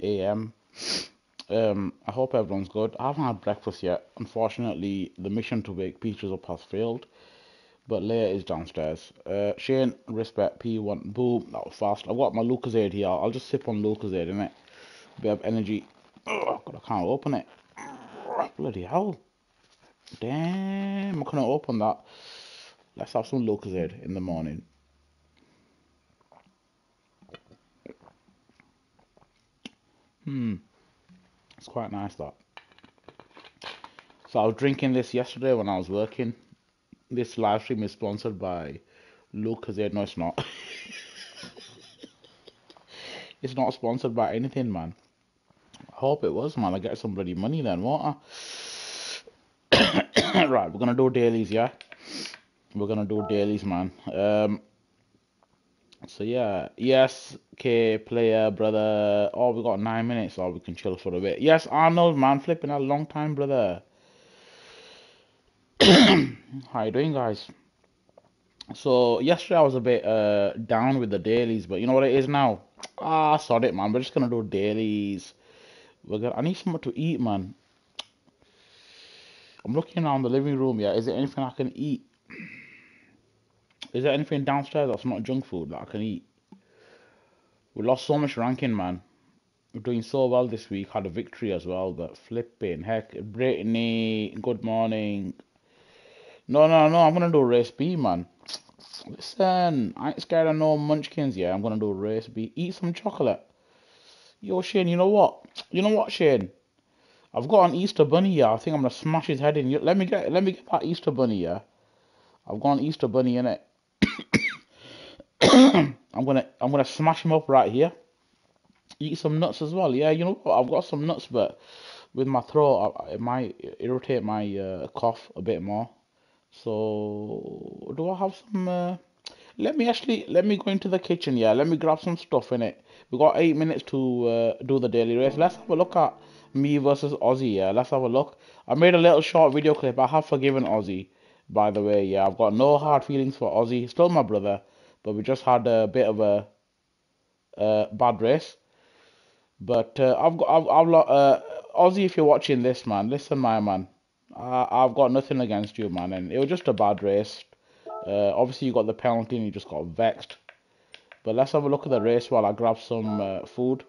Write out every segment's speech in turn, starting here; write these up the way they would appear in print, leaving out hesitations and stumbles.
11:15 a.m. I hope everyone's good. I haven't had breakfast yet. Unfortunately, the mission to bake peaches up has failed, but Leia is downstairs. Shane, respect, P1, boom, that was fast. I've got my Lucozade here. I'll just sip on Lucozade, innit? Bit of energy. Oh, God, I can't open it. Bloody hell. Damn, I couldn't open that. Let's have some Lucozade in the morning. It's quite nice, that. So I was drinking this yesterday when I was working. This live stream is sponsored by Lucozade. No, it's not. It's not sponsored by anything, man. I hope it was, man. I get some bloody money then, won't I? Right, we're going to do dailies, yeah? We're going to do dailies, man. So, yeah. Yes, K, player, brother. Oh, we got 9 minutes, so we can chill for a bit. Yes, Arnold, man. Flipping a long time, brother. How you doing, guys? So yesterday I was a bit down with the dailies, but you know what it is now? Ah, sod it, man. We're just gonna do dailies. I need something to eat, man. I'm looking around the living room. Yeah, is there anything I can eat? Is there anything downstairs that's not junk food that I can eat? We lost so much ranking, man. We're doing so well this week. Had a victory as well, but flipping heck. Brittany, good morning. No, I'm going to do race B, man. Listen, I ain't scared of no munchkins, yeah. I'm going to do race B. Eat some chocolate. Yo, Shane, you know what? You know what, Shane? I've got an Easter bunny, yeah. I think I'm going to smash his head in. Let me get that Easter bunny, yeah. I've got an Easter bunny, innit? I'm going to smash him up right here. Eat some nuts as well, yeah. You know what? I've got some nuts, but with my throat, it might irritate my cough a bit more. So do I have some let me go into the kitchen, yeah. Let me grab some stuff in it. We got 8 minutes to do the daily race. Let's have a look at me versus Ozzy, yeah. Let's have a look. I made a little short video clip. I have forgiven Ozzy, by the way, yeah. I've got no hard feelings for Ozzy. He's still my brother, but we just had a bit of a bad race. But Ozzy, if you're watching this, man, listen, my man. I've got nothing against you, man, and it was just a bad race. Obviously, you got the penalty and you just got vexed. But let's have a look at the race while I grab some food.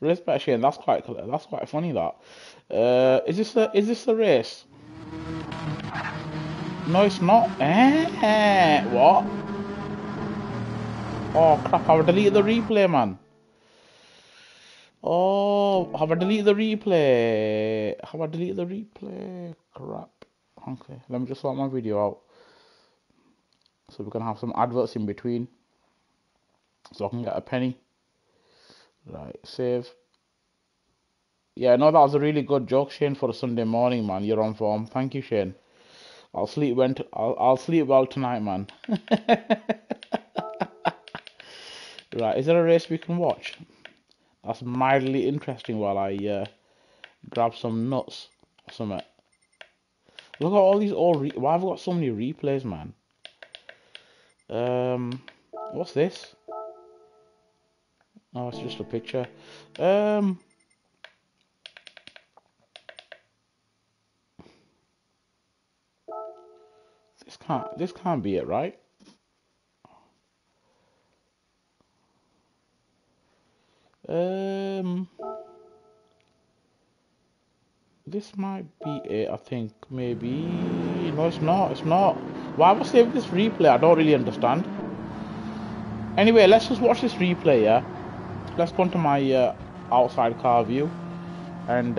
Respect, Shane. That's quite funny. That is this a race? No, it's not. What? Oh crap! I've deleted the replay, man. Oh, have I deleted the replay? Have I deleted the replay? Crap. Okay, let me just sort my video out. So we can have some adverts in between. So I can get a penny. Right, save. Yeah, no, that was a really good joke, Shane, for a Sunday morning, man. You're on form. Thank you, Shane. I'll sleep well tonight, man. Right, is there a race we can watch? That's mildly interesting while I grab some nuts or something. Look at all these old... Why have I got so many replays, man? What's this? Oh, it's just a picture. This can't be it, right? This might be it, I think. Maybe. No, it's not. Why have I saved this replay? I don't really understand. Anyway, let's just watch this replay, yeah. Let's go into my outside car view, and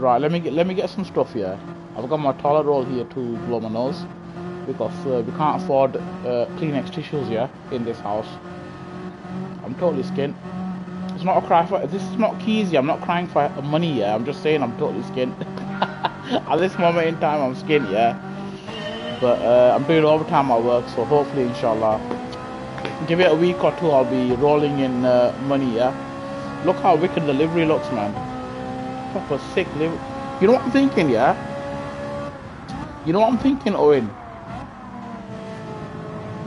right, let me get some stuff here. I've got my toilet roll here to blow my nose, because we can't afford Kleenex tissues, yeah, in this house. I'm totally skint. It's not a cry for... This is not keys, yeah. I'm not crying for money, yeah. I'm just saying I'm totally skint. At this moment in time, I'm skint, yeah. But I'm doing overtime at work, so hopefully, inshallah, give it a week or two, I'll be rolling in money, yeah. Look how wicked the livery looks, man. Proper sick livery. You know what I'm thinking, yeah? You know what I'm thinking, Owen?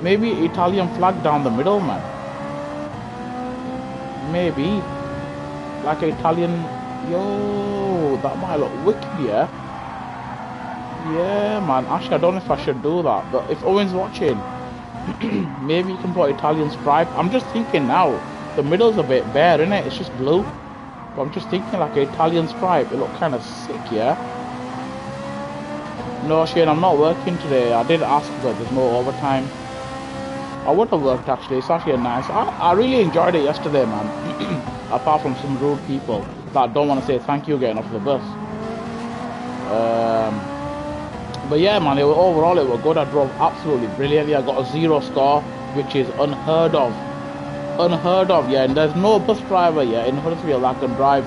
Maybe Italian flag down the middle, man. maybe like an Italian. Yo, that might look wicked, yeah. Yeah, man. Actually, I don't know if I should do that, but if Owen's watching, maybe you can put Italian stripe. I'm just thinking now. The middle's a bit bare, isn't it? It's just blue. But I'm just thinking like an Italian stripe. It looked kind of sick, yeah. No, Shane, I'm not working today. I did ask, but there's no overtime. I would have worked actually. It's actually nice. I really enjoyed it yesterday, man. Apart from some rude people that don't want to say thank you getting off the bus. But yeah, man, overall it was good. I drove absolutely brilliantly. I got a 0 score, which is unheard of. Unheard of, yeah. And there's no bus driver, yeah, in Huddersfield that can drive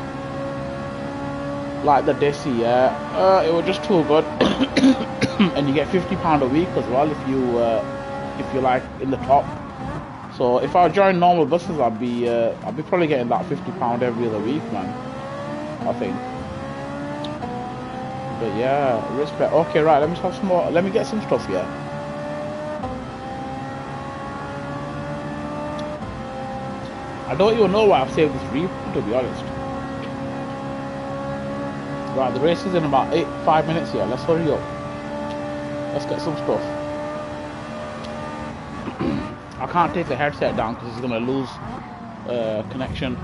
like the Desi, yeah. It was just too good. And you get £50 a week as well if you like in the top. So if I joined normal buses, I'd be probably getting that £50 every other week, man, I think. But yeah, respect. Okay, right. Let me have some more. Let me get some stuff here. I don't even know why I've saved this replay, to be honest. Right, the race is in about 5 minutes here. Let's hurry up. Let's get some stuff. I can't take the headset down because it's gonna lose connection.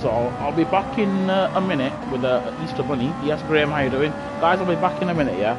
So I'll be back in a minute with the Easter Bunny. Yes, Graham, how you doing? Guys, I'll be back in a minute, yeah?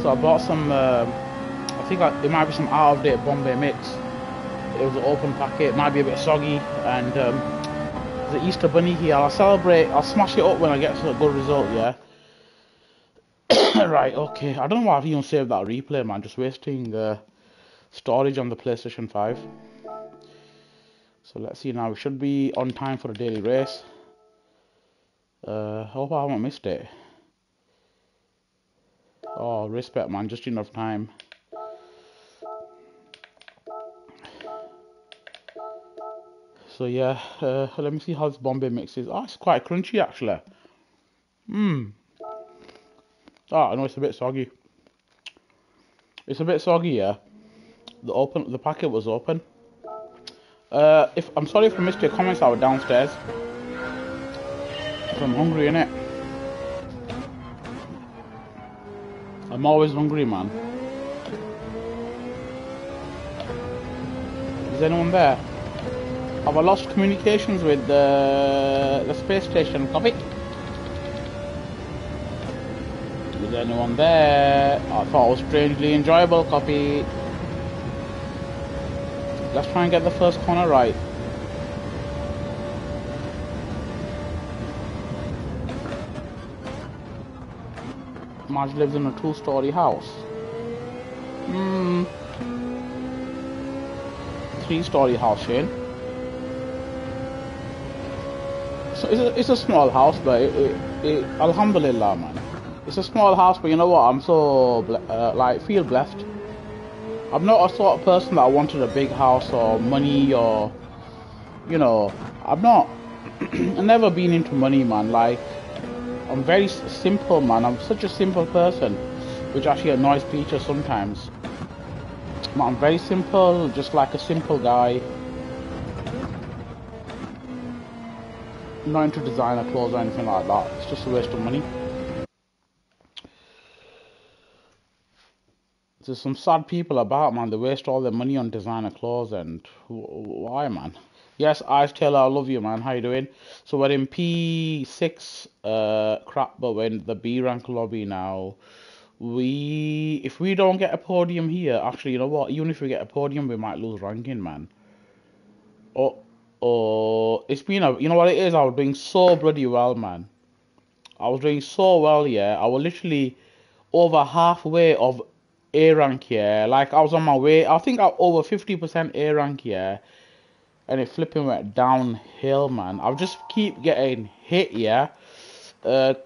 So I bought some, I think it might be some out of date Bombay mix. It was an open packet, it might be a bit soggy, and the Easter Bunny here, I'll celebrate, I'll smash it up when I get a good result, yeah. Right, okay, I don't know why I've even saved that replay, man, just wasting storage on the PlayStation 5. So let's see now, we should be on time for the daily race. Hope I haven't missed it. Oh, respect, man, just enough time. So yeah, let me see how this Bombay mix is. Oh, it's quite crunchy actually. Oh, I know it's a bit soggy. It's a bit soggy, yeah. The packet was open. If I'm sorry if I missed your comments, I was downstairs. I'm hungry, innit? I'm always hungry, man. Is anyone there? Have I lost communications with the space station? Copy. Is anyone there? I thought it was strangely enjoyable. Copy. Let's try and get the first corner right. Marge lives in a 2-story house. 3-story house, Shane. So it's a small house, but it alhamdulillah, man. It's a small house, but you know what? I'm so feel blessed. I'm not a sort of person that wanted a big house or money or, you know, I'm not. I've never been into money, man. Like, I'm very simple, man. I'm such a simple person, which actually annoys Peter sometimes. But I'm very simple, just like a simple guy. I'm not into designer clothes or anything like that. It's just a waste of money. There's some sad people about, man. They waste all their money on designer clothes and why, man? Yes, Ice Taylor, I love you, man. How you doing? So we're in P6 crap, but we're in the B rank lobby now. If we don't get a podium here, actually, you know what? Even if we get a podium, we might lose ranking, man. Oh, it's been a, you know what it is? I was doing so bloody well, man. I was doing so well, yeah. I was literally over halfway of A rank, yeah. Like, I was on my way. I think I'm over 50% A rank, yeah. And it flipping went downhill, man. I'll just keep getting hit, yeah. I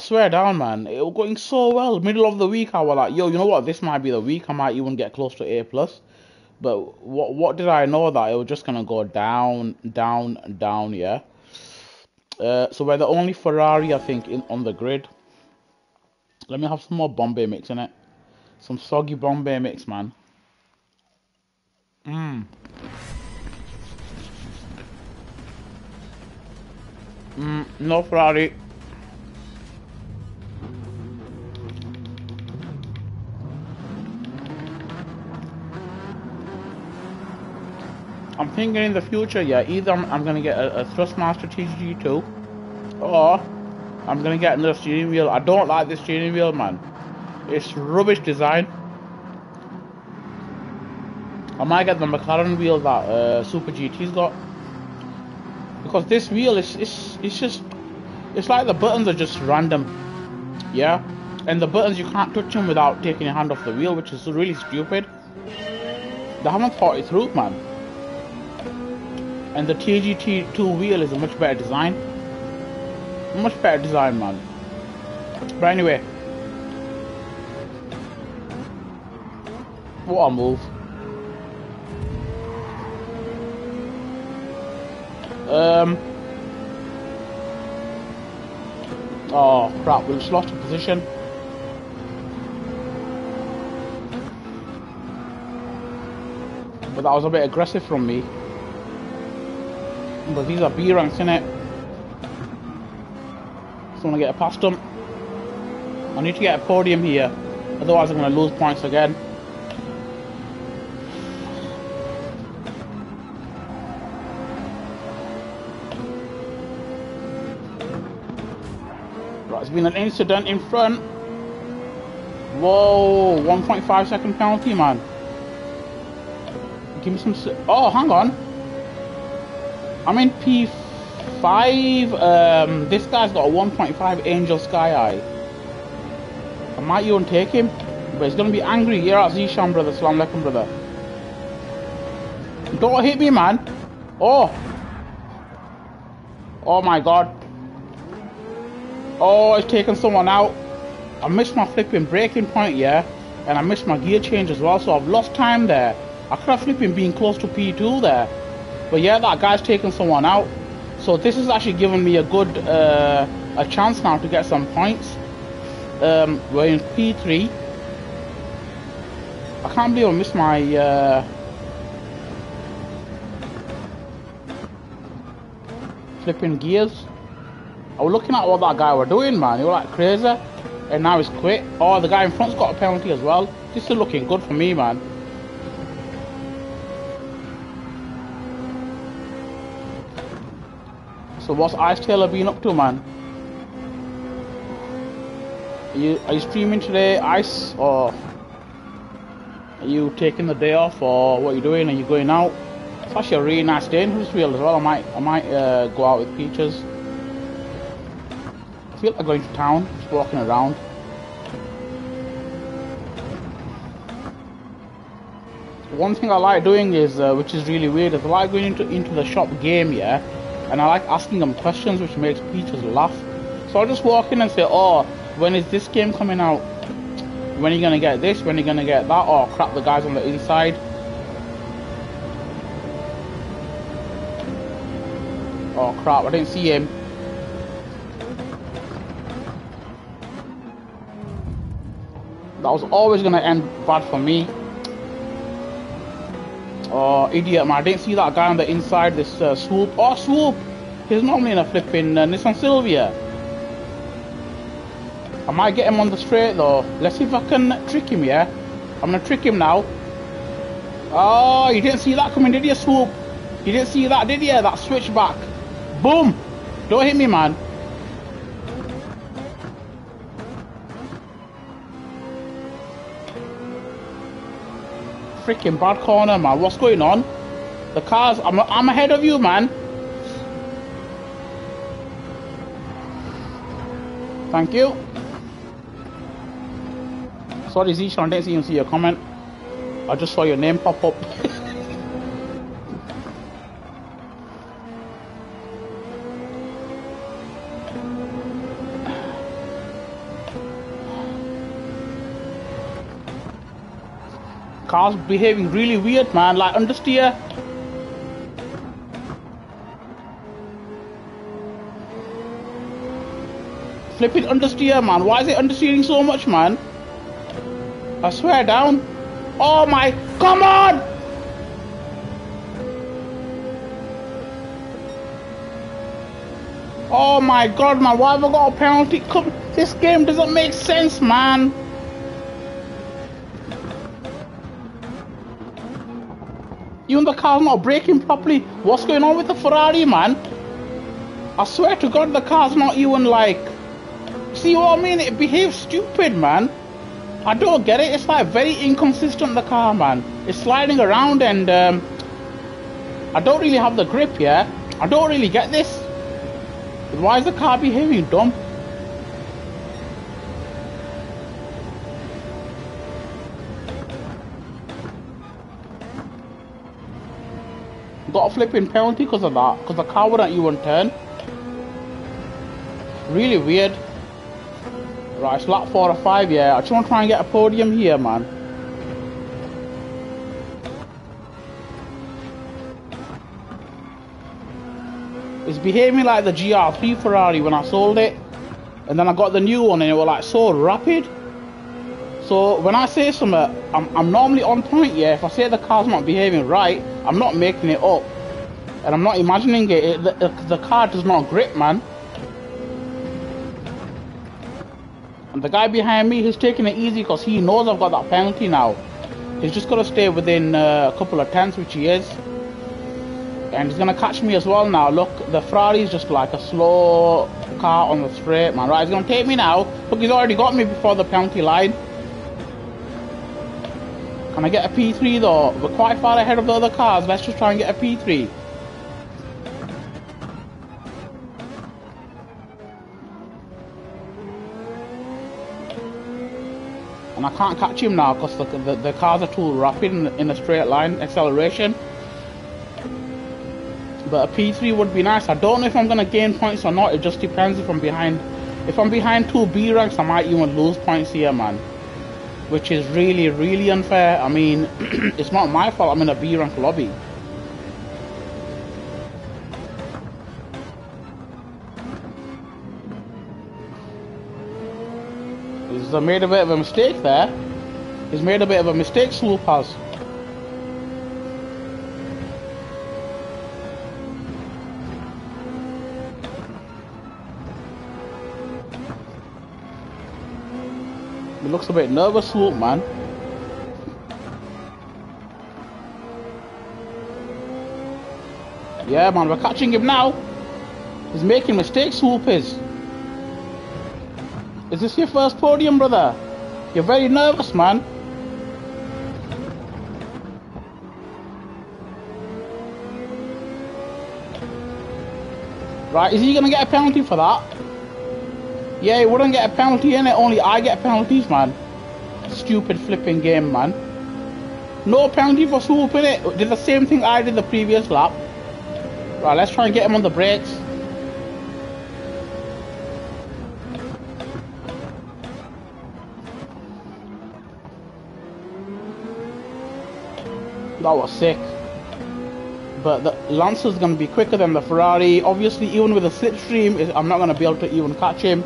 swear down, man. It was going so well. Middle of the week, I was like, yo, you know what? This might be the week. I might even get close to A+. But what did I know? That it was just going to go down, down, down, yeah. So we're the only Ferrari, I think, on the grid. Let me have some more Bombay mix in it. Some soggy Bombay mix, man. No Ferrari. I'm thinking in the future, yeah, either I'm going to get a Thrustmaster TGG2 or I'm going to get another steering wheel. I don't like this steering wheel, man. It's rubbish design. I might get the McLaren wheel that Super GT's got. Because this wheel is just... It's like the buttons are just random. Yeah? And the buttons, you can't touch them without taking your hand off the wheel, which is really stupid. They haven't thought it through, man. And the TGT2 wheel is a much better design. Much better design, man. But anyway, what a move. Oh crap, we just lost a position. But that was a bit aggressive from me. But these are B ranks, innit? I want to get past them. I need to get a podium here, otherwise I'm going to lose points again. Right, there's been an incident in front. Whoa, 1.5 second penalty, man. Give me some... Oh, hang on. I'm in P4. This guy's got a 1.5 Angel Sky Eye. I might even take him, but he's gonna be angry. Here at Zishan, brother. Salam alaikum, brother. Don't hit me, man. Oh, oh my god. Oh, it's taken someone out. I missed my flipping braking point, yeah, and I missed my gear change as well, so I've lost time there. I could have flipping been close to P2 there, but yeah, that guy's taken someone out. So this is actually giving me a good a chance now to get some points. We're in P3. I can't believe I missed my... flipping gears. I was looking at what that guy was doing, man. He was like crazy. And now he's quit. Oh, the guy in front's got a penalty as well. This is looking good for me, man. So what's Ice Taylor been up to, man? Are you streaming today, Ice, or are you taking the day off, or what are you doing? Are you going out? It's actually a really nice day in Huddersfield as well. I might go out with Peaches. I feel like going to town, just walking around. One thing I like doing is, which is really weird, is I like going into the shop game, yeah, and I like asking them questions, which makes Peaches laugh. So I'll just walk in and say, oh, when is this game coming out? When are you gonna get this? When are you gonna get that? Oh crap, the guy's on the inside. Oh crap, I didn't see him. That was always gonna end bad for me. Oh idiot, man, I didn't see that guy on the inside, this swoop. Oh swoop! He's normally in a flipping Nissan Silvia. I might get him on the straight though. Let's see if I can trick him, yeah? I'm gonna trick him now. Oh, you didn't see that coming, did you, Swoop? You didn't see that, did you? That switchback. Boom! Don't hit me, man. Freaking bad corner, man. What's going on? The cars, I'm ahead of you, man. Thank you. Sorry, Zishan, I didn't even see your comment. I just saw your name pop up. Cars behaving really weird, man, like understeer. Flipping understeer, man. Why is it understeering so much, man? I swear down. Oh my, come on! Oh my god, man, why have I got a penalty? Come, this game doesn't make sense, man. Even the car's not braking properly. What's going on with the Ferrari, man? I swear to god, the car's not even like... See what I mean? It behaves stupid, man. I don't get it. It's like very inconsistent, the car, man. It's sliding around and I don't really have the grip, yeah? I don't really get this. Why is the car behaving dumb? Got a flipping penalty because of that. Because the car wouldn't even turn. Really weird. Right, it's lap 4 or 5, yeah. I just want to try and get a podium here, man. It's behaving like the GR3 Ferrari when I sold it. And then I got the new one and it was like so rapid. So when I say something, I'm normally on point, yeah. If I say the car's not behaving right, I'm not making it up. And I'm not imagining it. The car does not grip, man. The guy behind me, he's taking it easy because he knows I've got that penalty now. He's just got to stay within a couple of tenths, which he is. And he's going to catch me as well now. Look, the Ferrari's just like a slow car on the straight, man. Right, he's going to take me now. Look, he's already got me before the penalty line. Can I get a P3 though? We're quite far ahead of the other cars. Let's just try and get a P3. And I can't catch him now because the cars are too rapid in a straight line acceleration. But a P3 would be nice. I don't know if I'm going to gain points or not. It just depends if I'm behind. If I'm behind 2 B ranks, I might even lose points here, man. Which is really, really unfair. I mean, it's not my fault I'm in a B rank lobby. I made a bit of a mistake there. He's made a bit of a mistake, Swoop has. He looks a bit nervous, Swoop, man. Yeah, man, we're catching him now. He's making mistakes, Swoop is. Is this your first podium, brother? You're very nervous, man. Right, is he gonna get a penalty for that? Yeah, he wouldn't get a penalty in it, only I get penalties, man. Stupid flipping game, man. No penalty for swooping it. Did the same thing I did the previous lap. Right, let's try and get him on the brakes. That was sick. But the Lancer's going to be quicker than the Ferrari. Obviously, even with a slipstream, I'm not going to be able to even catch him.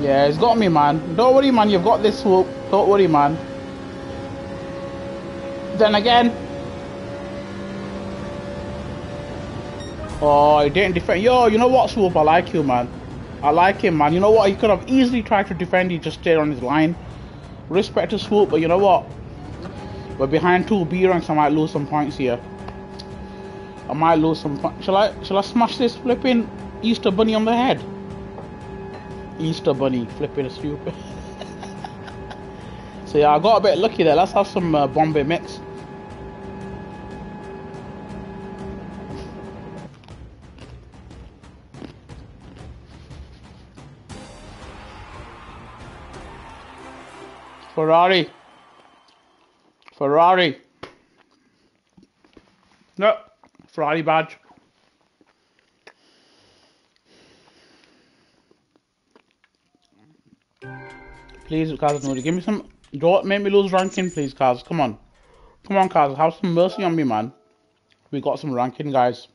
Yeah, he's got me, man. Don't worry, man. You've got this swoop. Don't worry, man. Then again... Oh, he didn't defend. Yo, you know what, Swoop? I like you, man. I like him, man. You know what? He could have easily tried to defend. He just stayed on his line. Respect to Swoop, but you know what? We're behind 2B ranks. I might lose some points here. I might lose some points. Shall I smash this flipping Easter Bunny on the head? Easter Bunny. Flipping stupid. So, yeah, I got a bit lucky there. Let's have some Bombay mix. Ferrari. No, Ferrari badge. Please, Kazunori, give me some. Don't make me lose ranking, please, Kaz. Come on. Come on, Kaz. Have some mercy on me, man. We got some ranking, guys.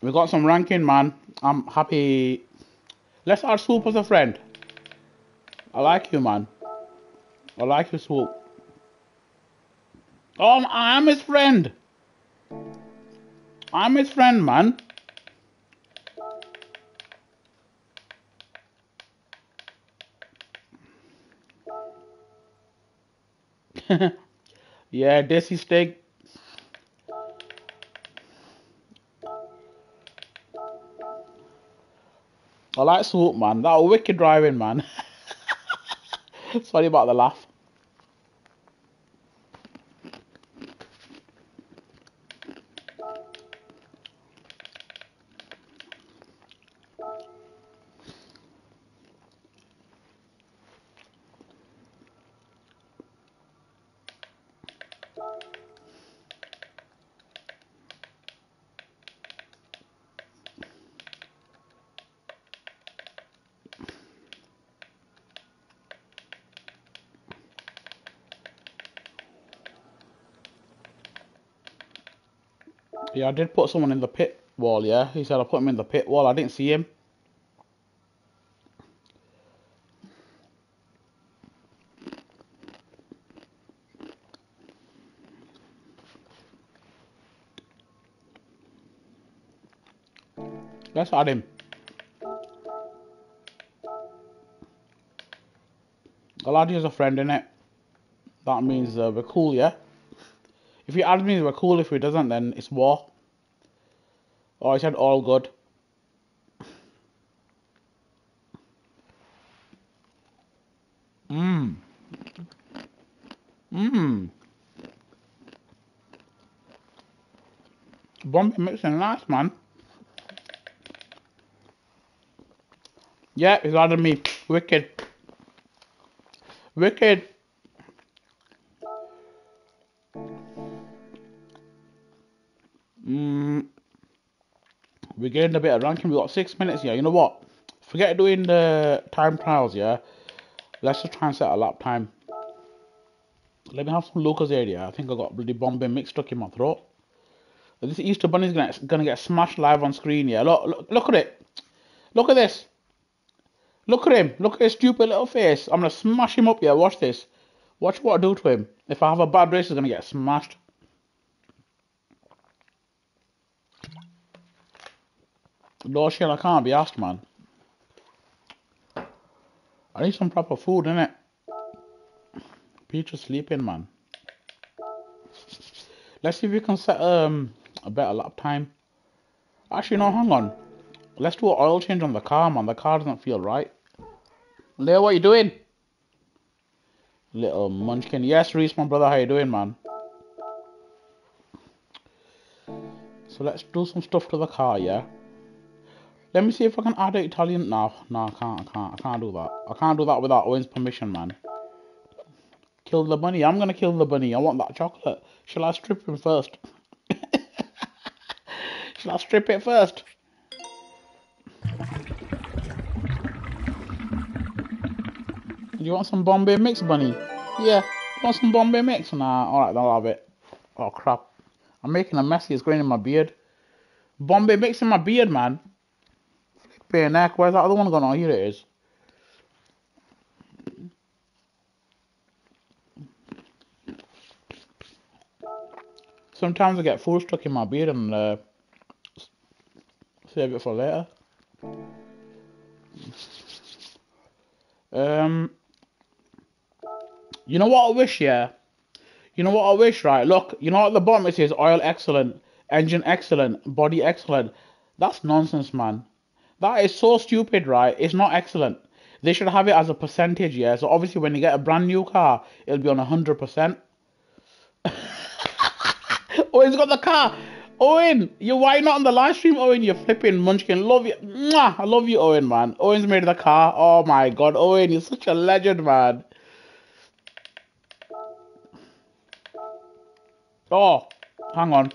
We got some ranking, man. I'm happy. Let's add Swoop as a friend. I like you, man. I like you, Swoop. Oh, I am his friend. I'm his friend, man. Yeah, Desi steak. I like Swoop, man. That was wicked driving, man. Sorry about the laugh. Yeah, I did put someone in the pit wall, yeah. He said I put him in the pit wall. I didn't see him. Let's add him. I'll add you as a friend, innit? That means we're cool, yeah? If he adds me, we're cool. If he doesn't, then it's war. Oh, he said all good. Mmm. Mmm. Bombay mix and nice, man. Yeah, he's added me. Wicked. Wicked. We're getting a bit of ranking. We've got 6 minutes here. You know what? Forget doing the time trials, yeah? Let's just try and set a lap time. Let me have some Lucozade, yeah? I think I got bloody Bombay mix stuck in my throat. This Easter Bunny's gonna get smashed live on screen, yeah? Look at it. Look at this. Look at him. Look at his stupid little face. I'm gonna smash him up, yeah? Watch this. Watch what I do to him. If I have a bad race, he's gonna get smashed. No shit, I can't be asked, man. I need some proper food, innit? Peach is sleeping, man. Let's see if we can set a better lap time. Actually, no, hang on. Let's do an oil change on the car, man. The car doesn't feel right. Leo, what are you doing? Little munchkin. Yes, Reese, my brother, how you doing, man? So let's do some stuff to the car, yeah? Let me see if I can add an Italian. No, I can't, I can't do that. I can't do that without Owen's permission, man. Kill the bunny. I'm gonna kill the bunny. I want that chocolate. Shall I strip him first? Shall I strip it first? You want some Bombay mix, bunny? Yeah. You want some Bombay mix? Nah, alright, I'll have it. Oh, crap. I'm making a mess. It's going in my beard. Bombay mix in my beard, man. Flipping neck. Where's that other one gone? Oh, here it is. Sometimes I get food stuck in my beard and save it for later. You know what I wish, yeah? You know what I wish, right? Look, you know at the bottom it says oil excellent, engine excellent, body excellent. That's nonsense, man. That is so stupid, right? It's not excellent. They should have it as a percentage, yeah? So obviously when you get a brand new car, it'll be on 100%. Owen's got the car. Owen, why not on the live stream, Owen? You're flipping munchkin. Love you. Mwah! I love you, Owen, man. Owen's made the car. Oh, my God. Owen, you're such a legend, man. Oh, hang on.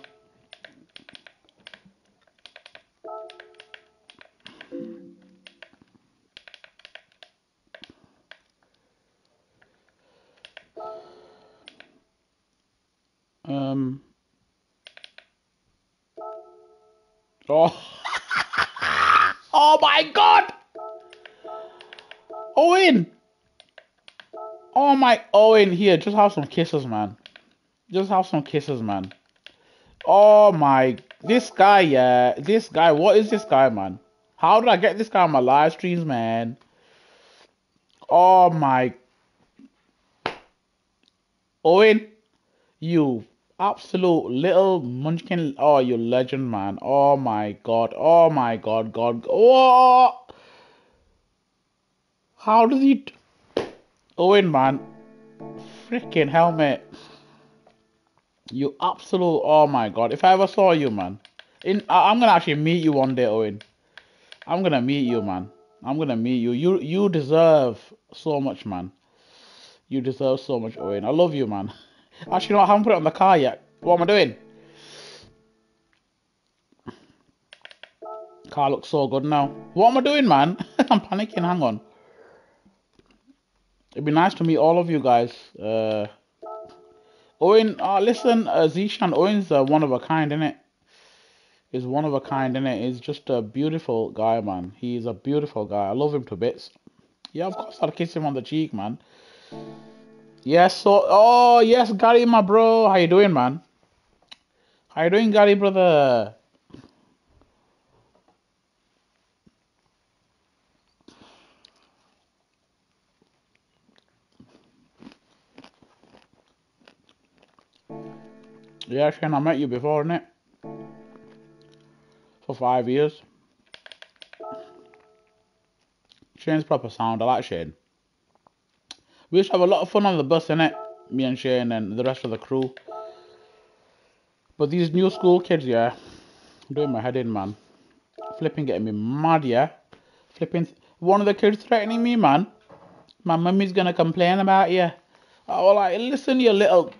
Oh. Oh my God, Owen. Oh my, Owen, here, just have some kisses, man. Just have some kisses, man. Oh my, this guy, yeah, this guy. What is this guy, man? How did I get this guy on my live streams, man? Oh my, Owen, you absolute little munchkin. Oh, you legend, man. Oh my God. Oh my God. God. Oh, how does he? Owen, man. Freaking helmet. You absolute. Oh my God. If I ever saw you, man. I'm gonna actually meet you one day, Owen. I'm gonna meet you, man. I'm gonna meet you. You deserve so much, man. You deserve so much, Owen. I love you, man. Actually, no, I haven't put it on the car yet. What am I doing? Car looks so good now. What am I doing, man? I'm panicking. Hang on. It'd be nice to meet all of you guys. Owen, listen, Zishan, Owen's one of a kind, innit? He's one of a kind, innit? He's just a beautiful guy, man. He's a beautiful guy. I love him to bits. Yeah, of course, I'll kiss him on the cheek, man. Yes, so, oh, yes, Gary, my bro. How you doing, man? How you doing, Gary, brother? Yeah, Shane, I met you before, innit? For 5 years. Shane's proper sound. I like Shane. We used to have a lot of fun on the bus, innit? Me and Shane and the rest of the crew. But these new school kids, yeah. I'm doing my head in, man. Flipping getting me mad, yeah. Flipping. One of the kids threatening me, man. My mummy's going to complain about you. I was like, listen, you little...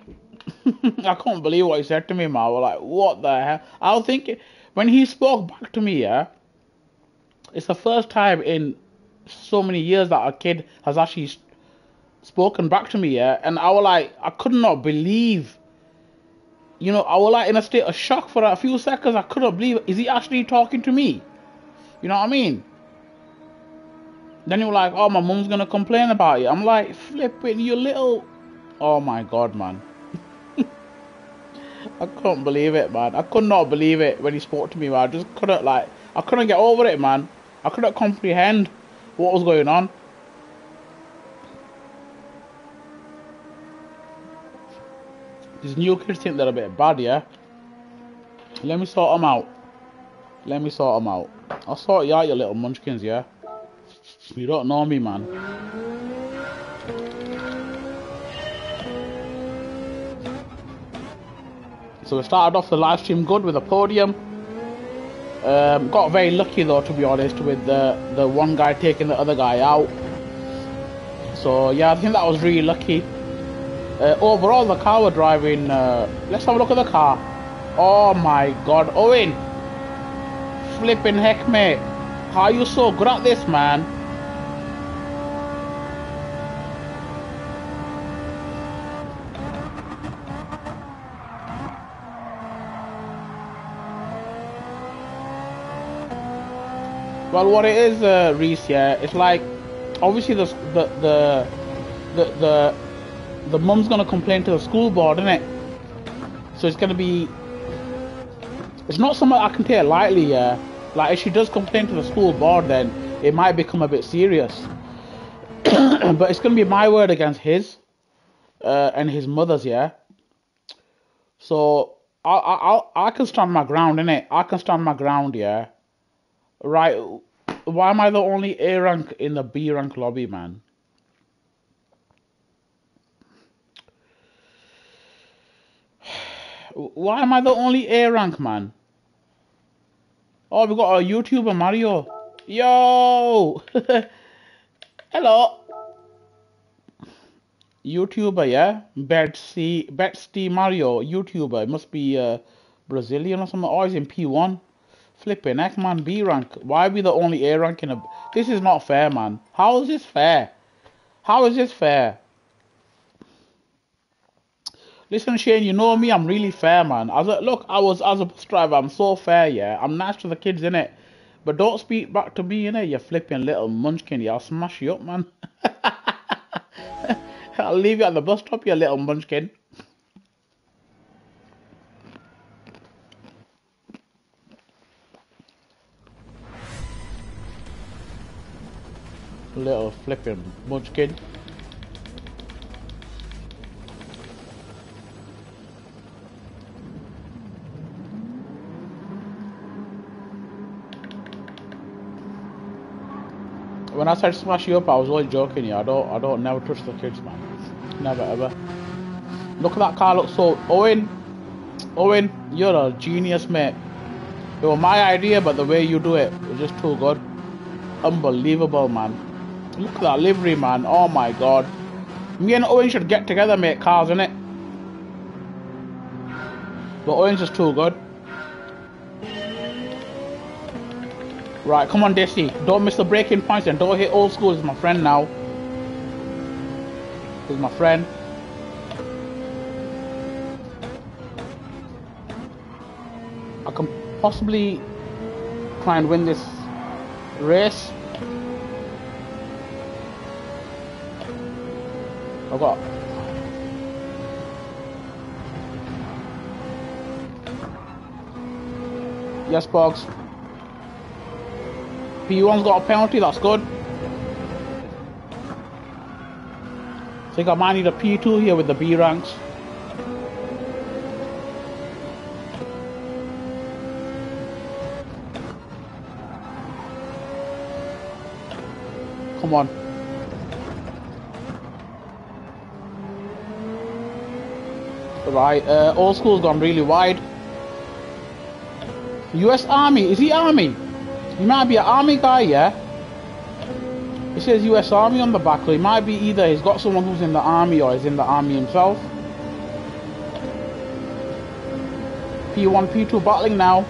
I can't believe what he said to me, man. I was like, what the hell? I was thinking... When he spoke back to me, yeah. It's the first time in so many years that a kid has actually... spoken back to me, yeah, and I was like, I could not believe, you know, I was like in a state of shock for a few seconds. I couldn't believe, is he actually talking to me? You know what I mean? Then you were like, oh, my mum's gonna complain about you. I'm like, flipping, you little, oh my God, man. I couldn't believe it, man. I could not believe it when he spoke to me, man. I just couldn't, like, I couldn't get over it, man. I couldn't comprehend what was going on. These new kids think they're a bit bad, yeah? Let me sort them out. Let me sort them out. I'll sort you out, you little munchkins, yeah? You don't know me, man. So we started off the live stream good with a podium. Got very lucky though, to be honest, with the one guy taking the other guy out. So yeah, I think that was really lucky. Overall, the car we're driving, let's have a look at the car. Oh my god, Owen! Flipping heck, mate. How are you so good at this, man? Well, what it is, Reese, yeah, it's like, obviously the mum's gonna complain to the school board, isn't it? So it's gonna be, it's not something I can take lightly, yeah. Like, if she does complain to the school board, then it might become a bit serious. But it's gonna be my word against his, and his mother's, yeah. So I can stand my ground, innit? I can stand my ground, yeah. Right, why am I the only A rank in the B rank lobby, man? Why am I the only A rank, man? Oh, we got a YouTuber, Mario. Yo! Hello! YouTuber, yeah? Betsy Mario, YouTuber. It must be Brazilian or something. Oh, he's in P1. Flipping heck, man. B rank. Why are we the only A rank in a... This is not fair, man. How is this fair? How is this fair? Listen, Shane, you know me. I'm really fair, man. As a bus driver, I'm so fair, yeah. I'm nice to the kids, innit? But don't speak back to me, innit? You flipping little munchkin. Yeah, I'll smash you up, man. I'll leave you at the bus stop, you little munchkin. Little flipping munchkin. When I said smash you up, I was only joking. Yeah, I don't never touch the kids, man. Never ever. Look at that car. Looks so... Owen, you're a genius, mate. It was my idea, but the way you do it was just too good. Unbelievable, man. Look at that livery, man. Oh my god. Me and Owen should get together, make cars, innit? But Owen's just too good. Right, come on, Desi. Don't miss the breaking points and don't hit old school. He's my friend now. He's my friend. I can possibly try and win this race. I've got... Yes, Boggs. P1's got a penalty, that's good. I think I might need a P2 here with the B ranks. Come on. Right, old school's gone really wide. US Army, is he Army? He might be an Army guy, yeah? It says US Army on the back, so he might be either he's got someone who's in the Army or he's in the Army himself. P1, P2 battling now.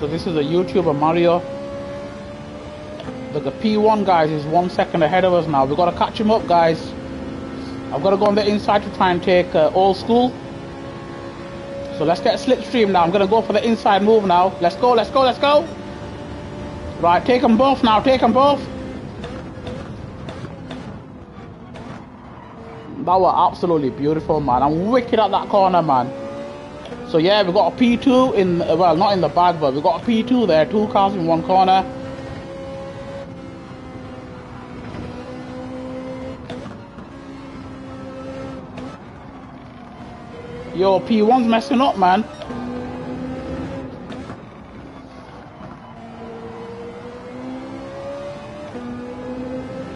This is a YouTuber, Mario. The P1, guys, is 1 second ahead of us now. We've got to catch him up, guys. I've got to go on the inside to try and take old school. So let's get slipstream now. I'm going to go for the inside move now. Let's go, let's go, let's go. Right, take them both now. Take them both. That was absolutely beautiful, man. I'm wicked at that corner, man. So yeah, we've got a P2 in, well, not in the bag, but we've got a P2 there, two cars in one corner. Yo, P1's messing up, man.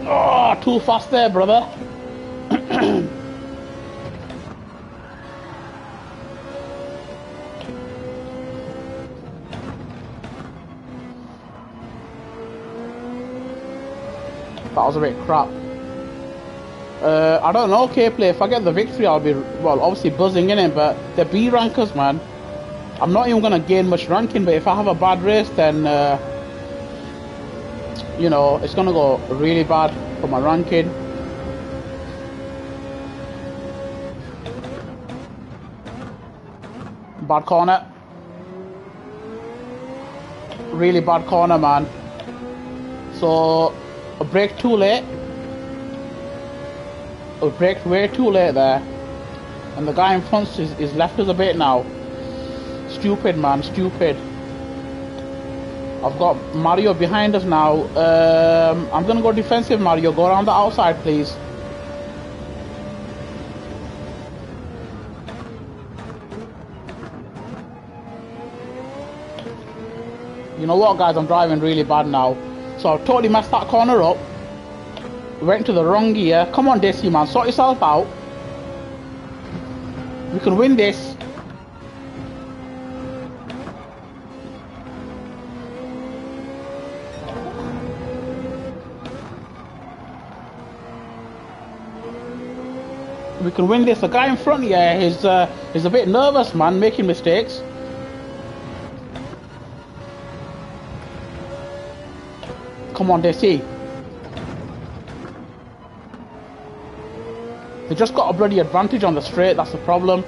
Oh, too fast there, brother. That was a bit crap. I don't know, K-Play. If I get the victory, I'll be, well, obviously buzzing in it, but they're B rankers, man. I'm not even going to gain much ranking, but if I have a bad race, then, you know, it's going to go really bad for my ranking. Bad corner. Really bad corner, man. So... I braked too late. I braked way too late there, and the guy in front is left us a bit now. Stupid, man, stupid. I've got Mario behind us now. I'm gonna go defensive, Mario. Go around the outside, please. You know what, guys? I'm driving really bad now. So I've totally messed that corner up. Went to the wrong gear. Come on, Desi, man. Sort yourself out. We can win this. We can win this. The guy in front here is a bit nervous, man, making mistakes. Come on, Desi. They just got a bloody advantage on the straight, that's the problem.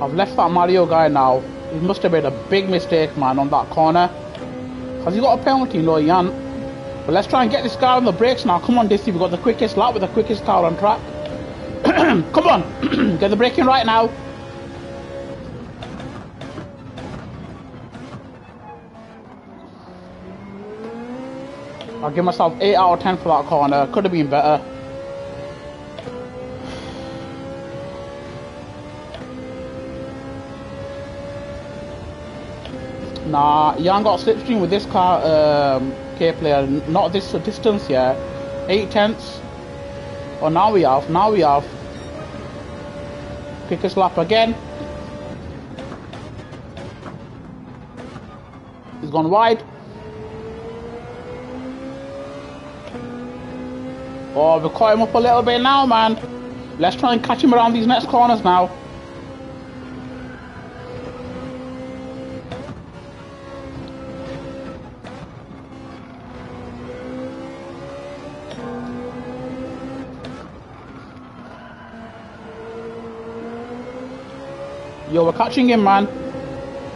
I've left that Mario guy now. He must have made a big mistake, man, on that corner. Has he got a penalty? No, he hasn't. But let's try and get this guy on the brakes now. Come on, Desi, we've got the quickest lap with the quickest car on track. Come on, get the braking right now. I'll give myself 8 out of 10 for that corner. Could have been better. Nah, you ain't got slipstream with this car, K-Player. Not this distance, yeah. 8/10. Oh, now we have. Now we have. Quickest lap again. He's gone wide. Oh, we've caught him up a little bit now, man. Let's try and catch him around these next corners now. Yo, we're catching him, man.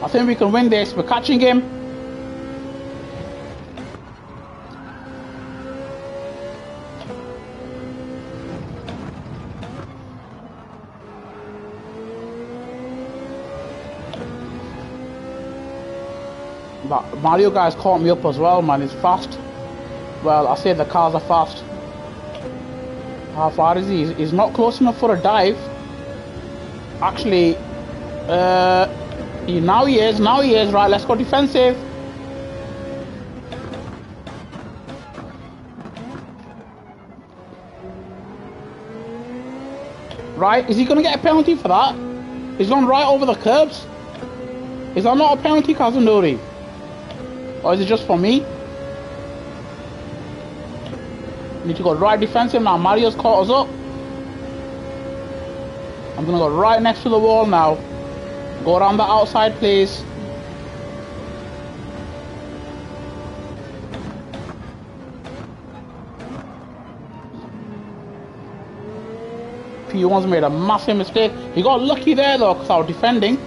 I think we can win this. We're catching him. Mario guys caught me up as well, man. He's fast. Well, I say the cars are fast. How far is he? He's not close enough for a dive. Actually, now he is. Now he is. Right, let's go defensive. Right, is he going to get a penalty for that? He's gone right over the curbs. Is that not a penalty, Kazunori? Or is it just for me? Need to go right defensive now. Mario's caught us up. I'm gonna go right next to the wall now. Go around the outside, please. P1's made a massive mistake. He got lucky there though, because I was defending.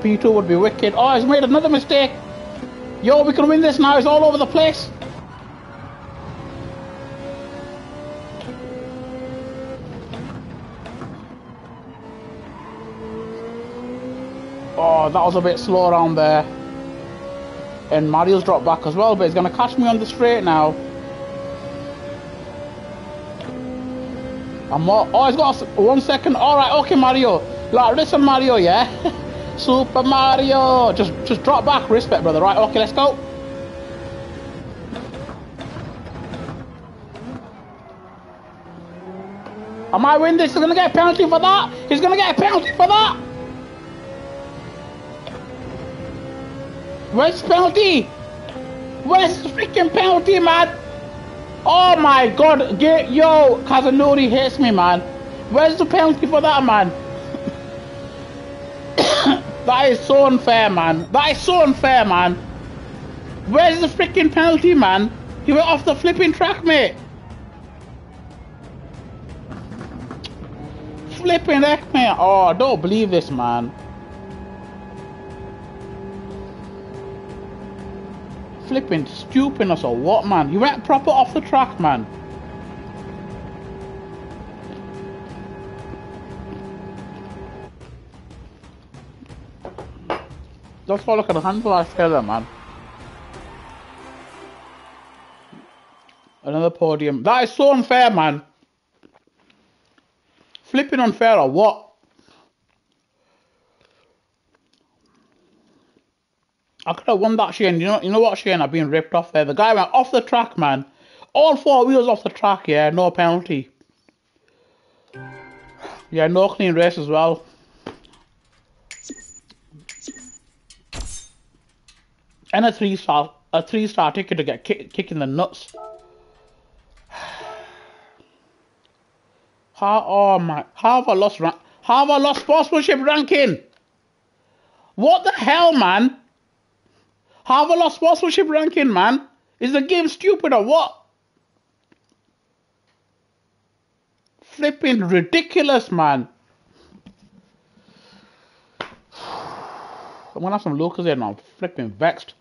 P2 would be wicked. Oh, he's made another mistake. Yo, we can win this now. It's all over the place. Oh, that was a bit slow around there. And Mario's dropped back as well, but he's going to catch me on the straight now. I'm more, oh, he's got 1 second. Alright, okay, Mario. Like, listen, Mario, yeah? Super Mario. Just drop back. Respect, brother. Right, okay, let's go. I might win this. He's going to get a penalty for that. He's going to get a penalty for that. Where's the penalty? Where's the freaking penalty, man? Oh my god, yo, Kazunori hates me, man. Where's the penalty for that, man? That is so unfair, man. That is so unfair, man. Where's the freaking penalty, man? He went off the flipping track, mate. Flipping heck, man. Oh, I don't believe this, man. Flipping stupidness or what, man? You went proper off the track, man. That's all I can handle, I tell them, man. Another podium. That is so unfair, man. Flipping unfair or what? I could have won that, Shane. You know what, Shane? I've been ripped off there. The guy went off the track, man. All four wheels off the track, yeah. No penalty. Yeah, no clean race as well. And a three-star ticket to get kicked in the nuts. How? Oh my! How have I lost? How have I lost sportsmanship ranking? What the hell, man? Have I lost sponsorship ranking, man? Is the game stupid or what? Flipping ridiculous, man. I'm gonna have some Lucozade here now. I'm flipping vexed.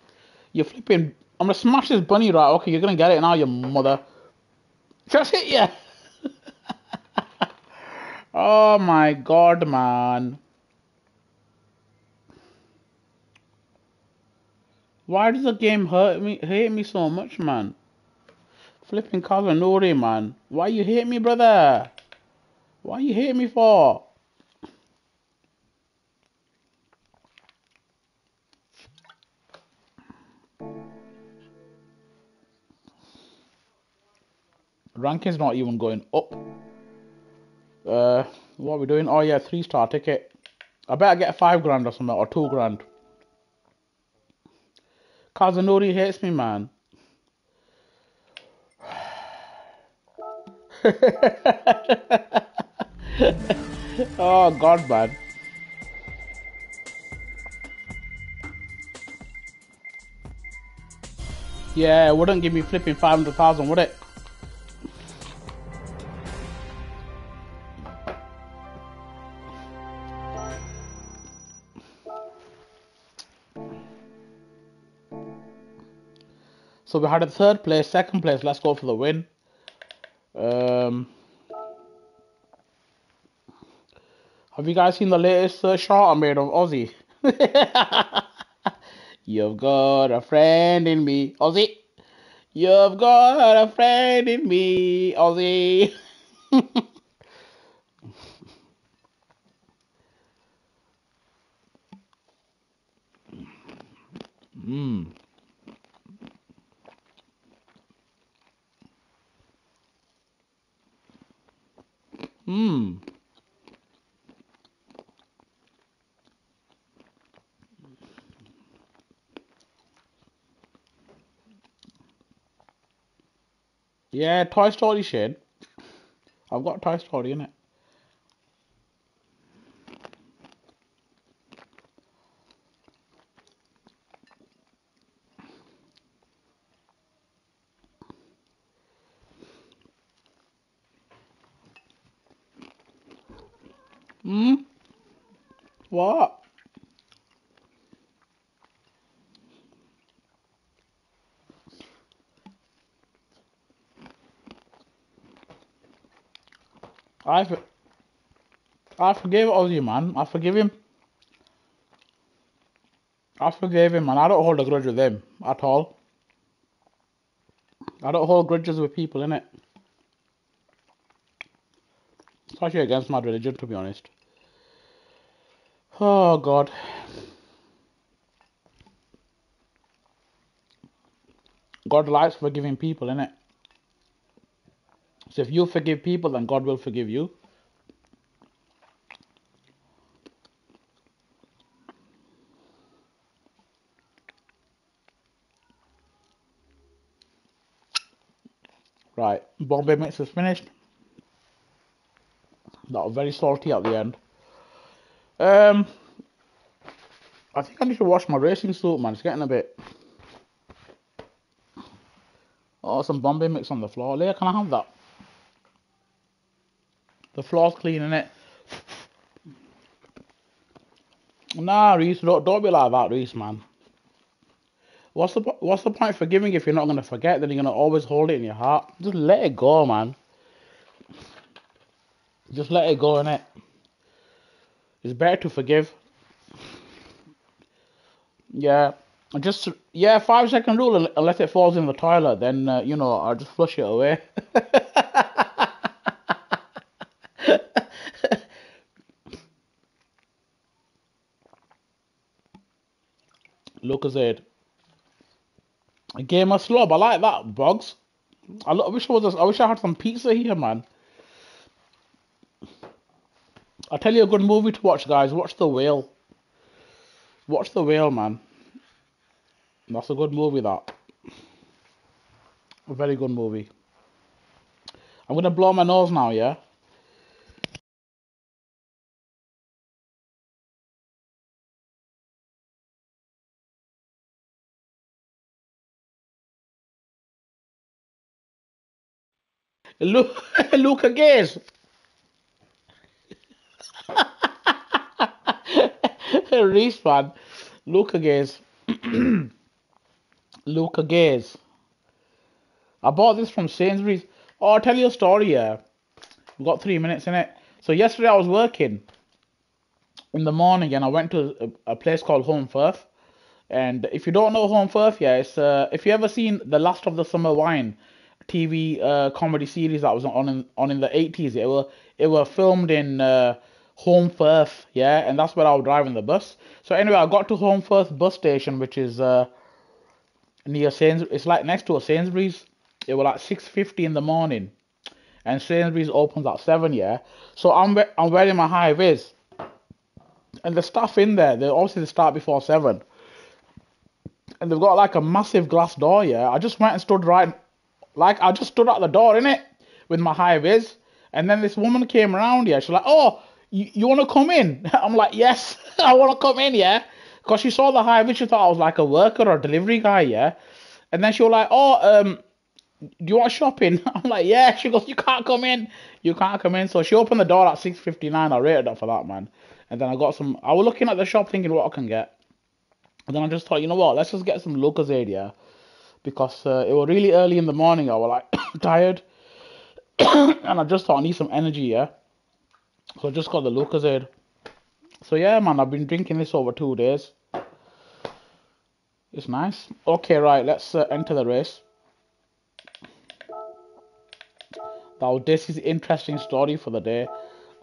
You're flipping. I'm gonna smash this bunny, right? Okay, you're gonna get it now, your mother. Just hit you. Oh my god, man. Why does the game hate me so much, man? Flipping Kazunori, man. Why you hate me, brother? Why you hate me for? Ranking's not even going up. What are we doing? Oh yeah, 3-star ticket. I better get 5 grand or something, or 2 grand. Kazunori hates me, man. Oh god, man. Yeah, it wouldn't give me flipping 500,000, would it? So we had a 3rd place, 2nd place. Let's go for the win. Have you guys seen the latest shot I made of Ozzy? You've got a friend in me, Ozzy. You've got a friend in me, Ozzy. Mmm. Mmm. Yeah, Toy Story shade. I've got Toy Story in it. What? I forgive Ozzy, man. I forgive him. I forgave him, and I don't hold a grudge with him at all. I don't hold grudges with people, innit? It's actually against my religion, to be honest. Oh, God. God likes forgiving people, innit? So if you forgive people, then God will forgive you. Right, Bombay mix is finished. That was very salty at the end. I think I need to wash my racing suit, man. It's getting a bit. Oh, some Bombay mix on the floor. Leah, can I have that? The floor's clean, innit? Nah, Reese, don't be like that, Reese, man. What's the point of forgiving if you're not going to forget? Then you're going to always hold it in your heart. Just let it go, man. Just let it go, innit? It's better to forgive. Yeah. Just, yeah, 5-second rule, unless it falls in the toilet, then, you know, I'll just flush it away. Lucozade. A game of slob, I like that, Boggs. I wish I had some pizza here, man. I'll tell you a good movie to watch, guys. Watch The Whale. Watch The Whale, man. That's a good movie, that. A very good movie. I'm going to blow my nose now, yeah? Look again. Reese fan. Look again. Look again. I bought this from Sainsbury's. Oh, I'll tell you a story here. Yeah. We've got 3 minutes in it. So yesterday I was working in the morning and I went to a place called Holmfirth. And if you don't know Holmfirth, yeah, it's if you ever seen The Last of the Summer Wine TV comedy series that was on in the 80s, it were filmed in Holmfirth, yeah, and that's where I was driving the bus. So anyway, I got to Holmfirth bus station, which is near Sainsbury's. It's like next to a Sainsbury's. It was like 6:50 in the morning, and Sainsbury's opens at 7, yeah. So I'm wearing my high vis, and the staff in there, they obviously start before 7, and they've got like a massive glass door, yeah. I just went and stood right. Like, I just stood at the door, innit, with my high-vis. And then this woman came around, yeah. She's like, oh, you want to come in? I'm like, yes, I want to come in, yeah. Because she saw the high-vis, she thought I was like a worker or a delivery guy, yeah. And then she was like, oh, do you want shopping? I'm like, yeah. She goes, you can't come in. You can't come in. So she opened the door at 6:59. I rated up for that, man. And then I got some... I was looking at the shop thinking what I can get. And then I just thought, you know what, let's just get some Lucozade, yeah. Because it was really early in the morning, I was like tired, and I just thought I need some energy, yeah. So I just got the Lucozade. So yeah, man, I've been drinking this over 2 days. It's nice. Okay, right, let's enter the race. This is an interesting story for the day.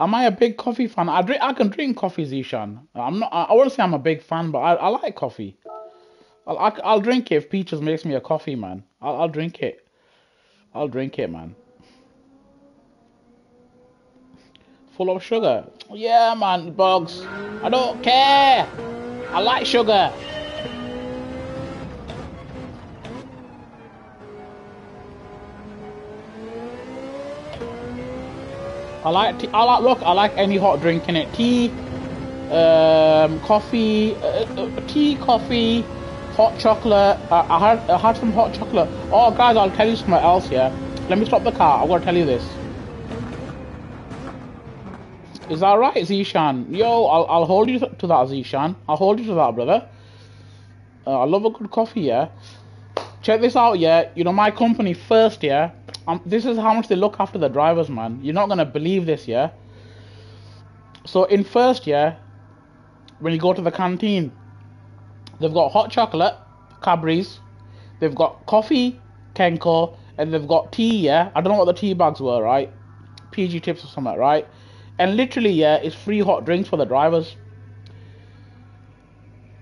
Am I a big coffee fan? I can drink coffee, Zishan. I'm not. I wouldn't say I'm a big fan, but I like coffee. I'll drink it if Peaches makes me a coffee, man. I'll drink it. I'll drink it, man. Full of sugar. Yeah, man, Bugs. I don't care. I like sugar. I like tea. Look, I like any hot drink in it. Tea, coffee, tea, coffee. Hot chocolate. I had some hot chocolate. Oh, guys, I'll tell you something else here. Yeah? Let me stop the car. I've got to tell you this. Is that right, Zishan? Yo, I'll hold you to that, Zishan. I'll hold you to that, brother. I love a good coffee, yeah? Check this out, yeah? You know, my company, First Year, yeah? This is how much they look after the drivers, man. You're not going to believe this, yeah? So, in First Year, yeah, when you go to the canteen... They've got hot chocolate, Cadbury's. They've got coffee, Kenko. And they've got tea, yeah? I don't know what the tea bags were, right? PG Tips or something, right? And literally, yeah, it's free hot drinks for the drivers.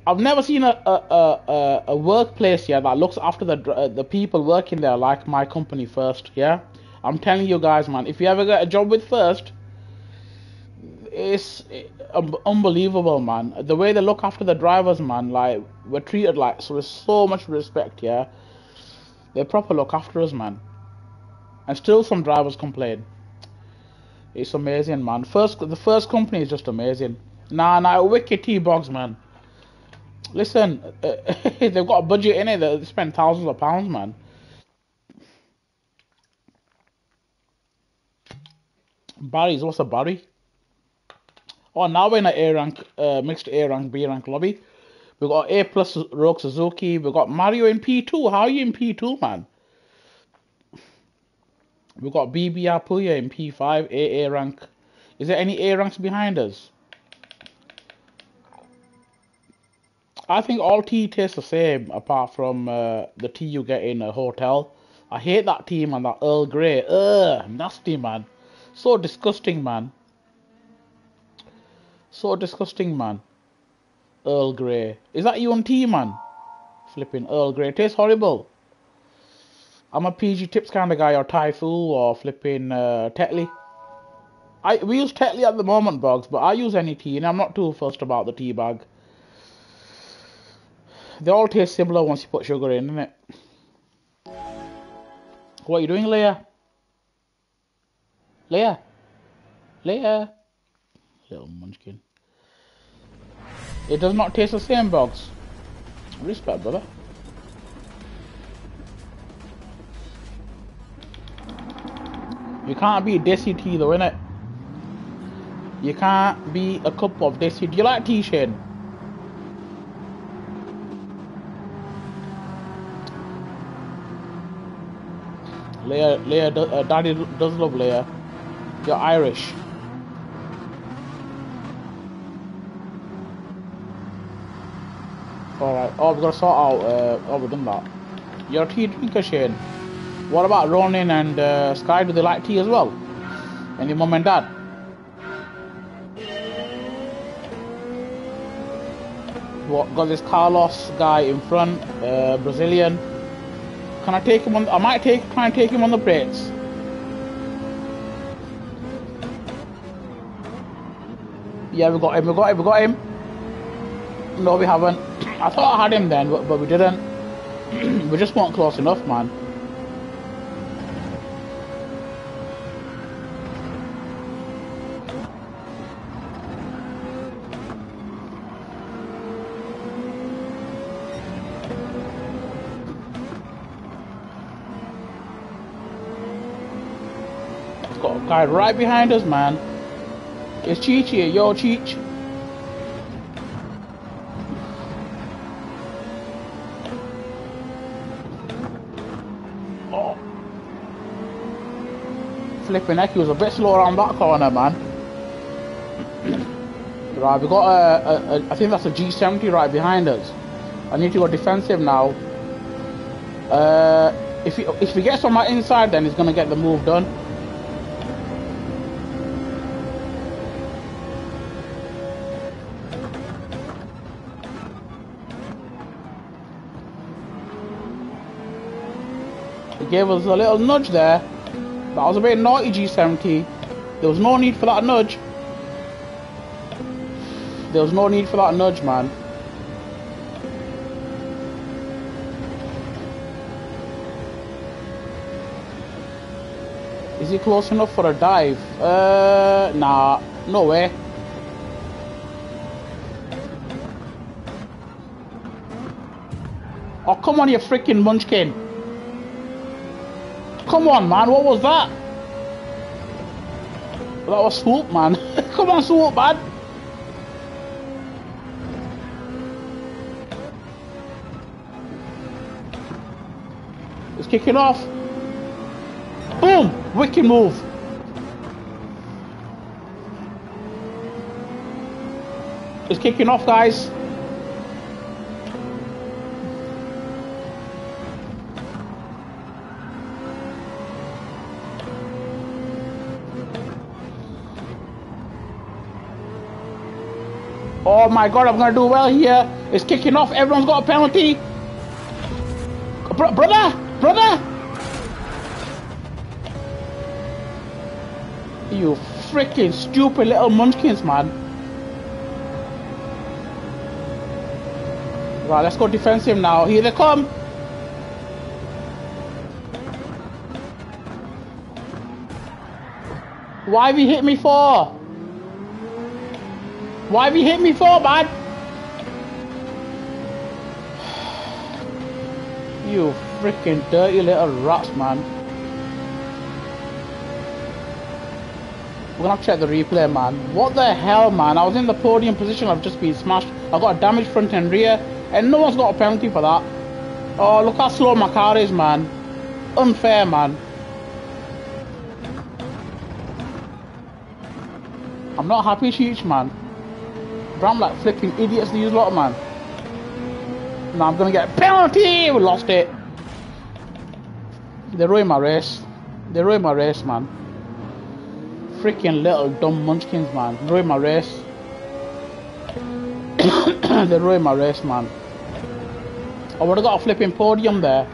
I've never seen a workplace here that looks after the people working there like my company First, yeah? I'm telling you guys, man, if you ever get a job with First, it's unbelievable, man. The way they look after the drivers, man, like, we're treated like, so with so much respect, yeah? They proper look after us, man. And still some drivers complain. It's amazing, man. The First company is just amazing. Nah, wicked tea box, man. Listen, they've got a budget in it that they spend thousands of pounds, man. Barry's, what's a Barry? Oh, now we're in an A rank, mixed A rank, B rank lobby. We've got A plus Rogue Suzuki. We've got Mario in P2. How are you in P2, man? We've got BB Apuya in P5, A rank. Is there any A ranks behind us? I think all tea tastes the same, apart from the tea you get in a hotel. I hate that tea, man, that Earl Grey. Ugh, nasty, man. So disgusting, man. So disgusting, man. Earl Grey. Is that you on tea, man? Flipping Earl Grey. Tastes horrible. I'm a PG Tips kind of guy, or Typhoo, or flipping Tetley. We use Tetley at the moment, Boggs, but I use any tea, and I'm not too fussed about the tea bag. They all taste similar once you put sugar in, innit? What are you doing, Leia? Leia? Leia? Little munchkin. It does not taste the same, Boggs. Respect, brother. You can't beat desi tea though, innit? You can't beat a cup of desi. Do you like tea, Shane? Leia, Daddy does love Leia. You're Irish. Alright, oh, we've got to sort out, oh, we've done that. You're a tea drinker, Shane. What about Ronin and Sky? Do they like tea as well? And your mum and dad? What, got this Carlos guy in front, Brazilian. Can I take him on? I might try and take him on the brakes. Yeah, we got him. No, we haven't. I thought I had him then, but we didn't. We just weren't close enough, man. Guy right behind us, man. It's Cheech here. Yo, Cheech. Oh. Flipping heck, he was a bit slow around that corner, man. Right, we got I think that's a G70 right behind us. I need to go defensive now. If he gets on my inside, then he's gonna get the move done. Gave us a little nudge there. That was a bit naughty, G70. There was no need for that nudge. There was no need for that nudge, man. Is he close enough for a dive? Nah, no way. Oh, come on, you freaking munchkin. Come on, man, what was that? That was Swoop, man. Come on, Swoop, man. It's kicking off. Boom! Wicked move. It's kicking off, guys. Oh my god, I'm gonna do well here. It's kicking off. Everyone's got a penalty. Brother! You freaking stupid little munchkins, man. Right, let's go defensive now. Here they come. Why have you hit me for? Why have you hit me for, man? You freaking dirty little rats, man. We're gonna have to check the replay, man. What the hell, man? I was in the podium position. I've just been smashed. I've got a damaged front and rear, and no one's got a penalty for that. Oh, look how slow my car is, man. Unfair, man. I'm not happy to each man. But I'm like flipping idiots these lot, man. Now I'm gonna get a penalty! We lost it. They ruined my race. They ruined my race, man. Freaking little dumb munchkins, man. Ruined my race. They ruined my race, man. I would've got a flipping podium there.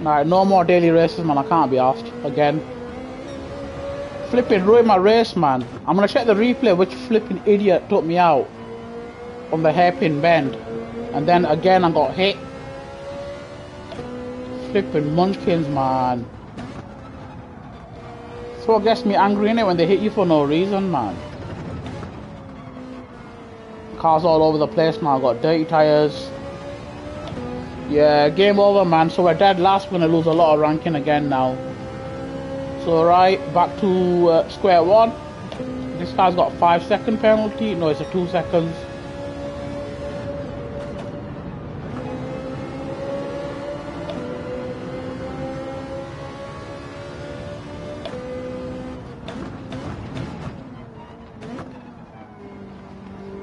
Alright, no more daily races, man. I can't be arsed. Again. Flipping ruined my race, man. I'm gonna check the replay which flipping idiot took me out on the hairpin bend, and then again I got hit. Flipping munchkins, man. That's what gets me angry, innit, when they hit you for no reason, man. Cars all over the place now. I got dirty tires. Yeah, game over, man. So we're dead last. We're gonna lose a lot of ranking again now. So right, back to square one. This guy's got a 5-second penalty. No, it's a 2 seconds.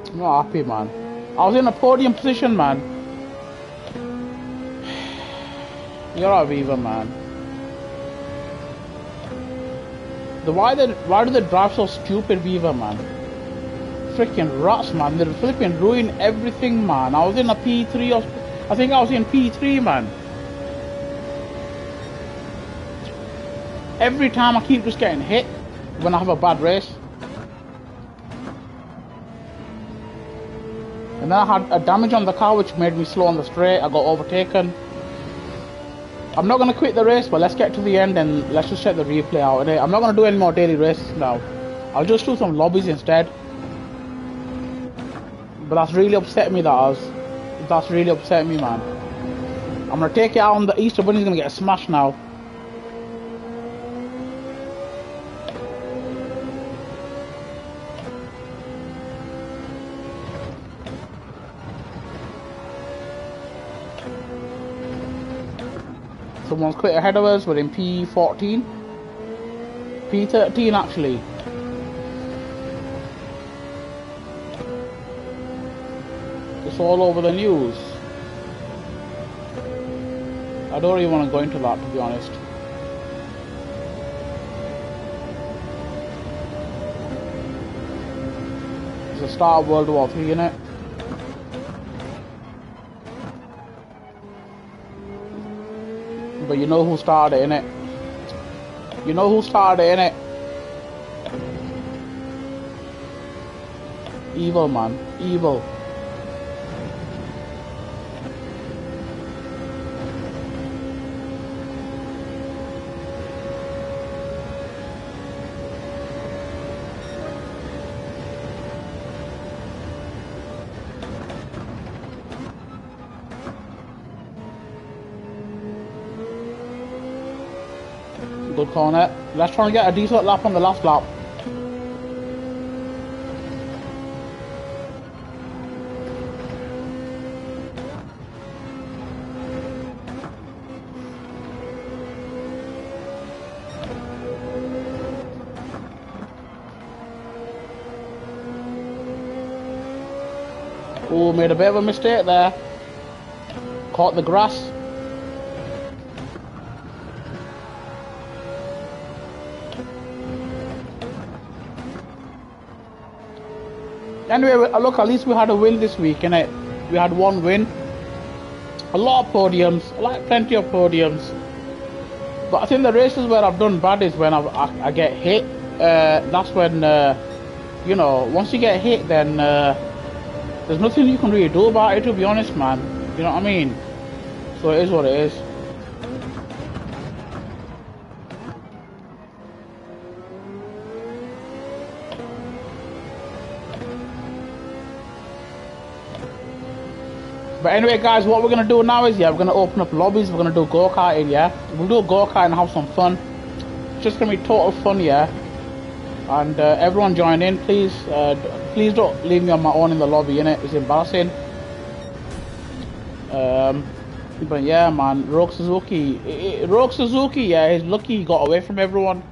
I'm not happy, man. I was in a podium position, man. You're a beaver, man. Why do they drive so stupid, Viva, man? Freaking rats, man. They're flipping ruin everything, man. I was in a P3 or... I think I was in P3, man. Every time I keep just getting hit when I have a bad race. And then I had a damage on the car which made me slow on the straight. I got overtaken. I'm not going to quit the race, but let's get to the end and let's just check the replay out. I'm not going to do any more daily races now. I'll just do some lobbies instead. But that's really upset me, that's really upset me, man. I'm going to take it out on the Easter Bunny's going to get smashed now. Someone's quit ahead of us. We're in P14, P13 actually. It's all over the news. I don't really want to go into that, to be honest. It's the start of World War III, innit? But you know who started it, innit? You know who started it, innit? Evil, man. Evil. Good corner. Let's try and get a decent lap on the last lap. Oh, made a bit of a mistake there. Caught the grass. Anyway, look, at least we had a win this week, innit? We had one win. A lot of podiums, plenty of podiums. But I think the races where I've done bad is when I get hit. That's when, you know, once you get hit, then there's nothing you can really do about it, to be honest, man. You know what I mean? So it is what it is. But anyway, guys, what we're going to do now is, yeah, we're going to open up lobbies, we're going to do go-karting, yeah? We'll do go-karting and have some fun. It's just going to be total fun, yeah? And everyone join in, please. Please don't leave me on my own in the lobby, innit? It's embarrassing. But yeah, man, Rogue Suzuki, yeah, he's lucky he got away from everyone.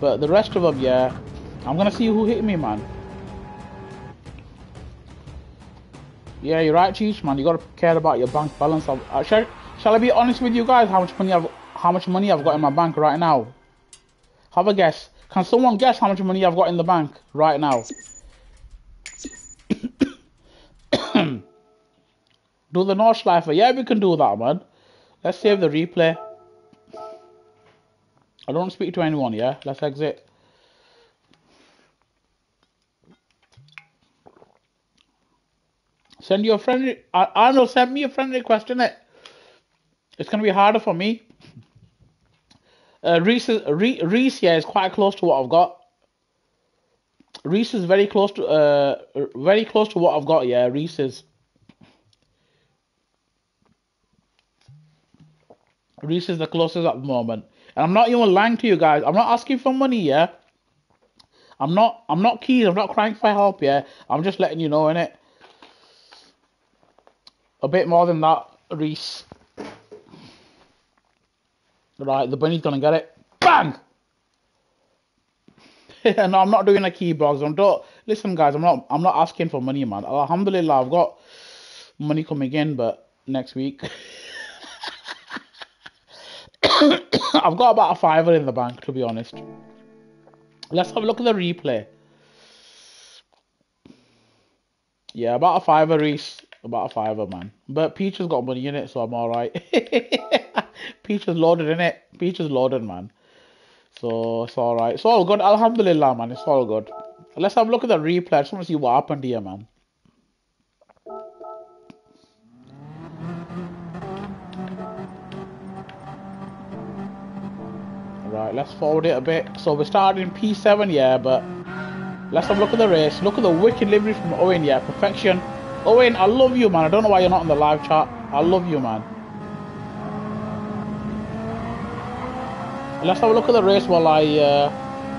But the rest of them, yeah, I'm going to see who hit me, man. Yeah, you're right, Cheech, man. You gotta care about your bank balance. Shall I be honest with you guys? How much money I've got in my bank right now? Have a guess. Can someone guess how much money I've got in the bank right now? Do the Nordschleifer. Yeah, we can do that, man. Let's save the replay. I don't speak to anyone. Yeah, let's exit. Send you a friend. Arnold, send me a friend request, innit? It's gonna be harder for me. Reese, yeah, is quite close to what I've got. Reese is very close to what I've got. Yeah, Reese is. Reese is the closest at the moment, and I'm not even lying to you guys. I'm not asking for money, yeah. I'm not keen. I'm not crying for help, yeah. I'm just letting you know, innit. A bit more than that, Reese. Right, the bunny's gonna get it. Bang! No, I'm not doing a key box. Listen, guys. I'm not asking for money, man. Alhamdulillah, I've got money coming in, but next week. I've got about a fiver in the bank, to be honest. Let's have a look at the replay. Yeah, about a fiver, Reese. About a fiver, man. But Peach has got money in it, so I'm alright. Peach is loaded, in it. Peach is loaded, man. So it's alright. It's all good. Alhamdulillah, man. It's all good. Let's have a look at the replay. I just want to see what happened here, man. Right, let's forward it a bit. So we started in P7, yeah, but let's have a look at the race. Look at the wicked livery from Owen, yeah. Perfection. Owen, I love you, man. I don't know why you're not on the live chat. I love you, man. Let's have a look at the race while I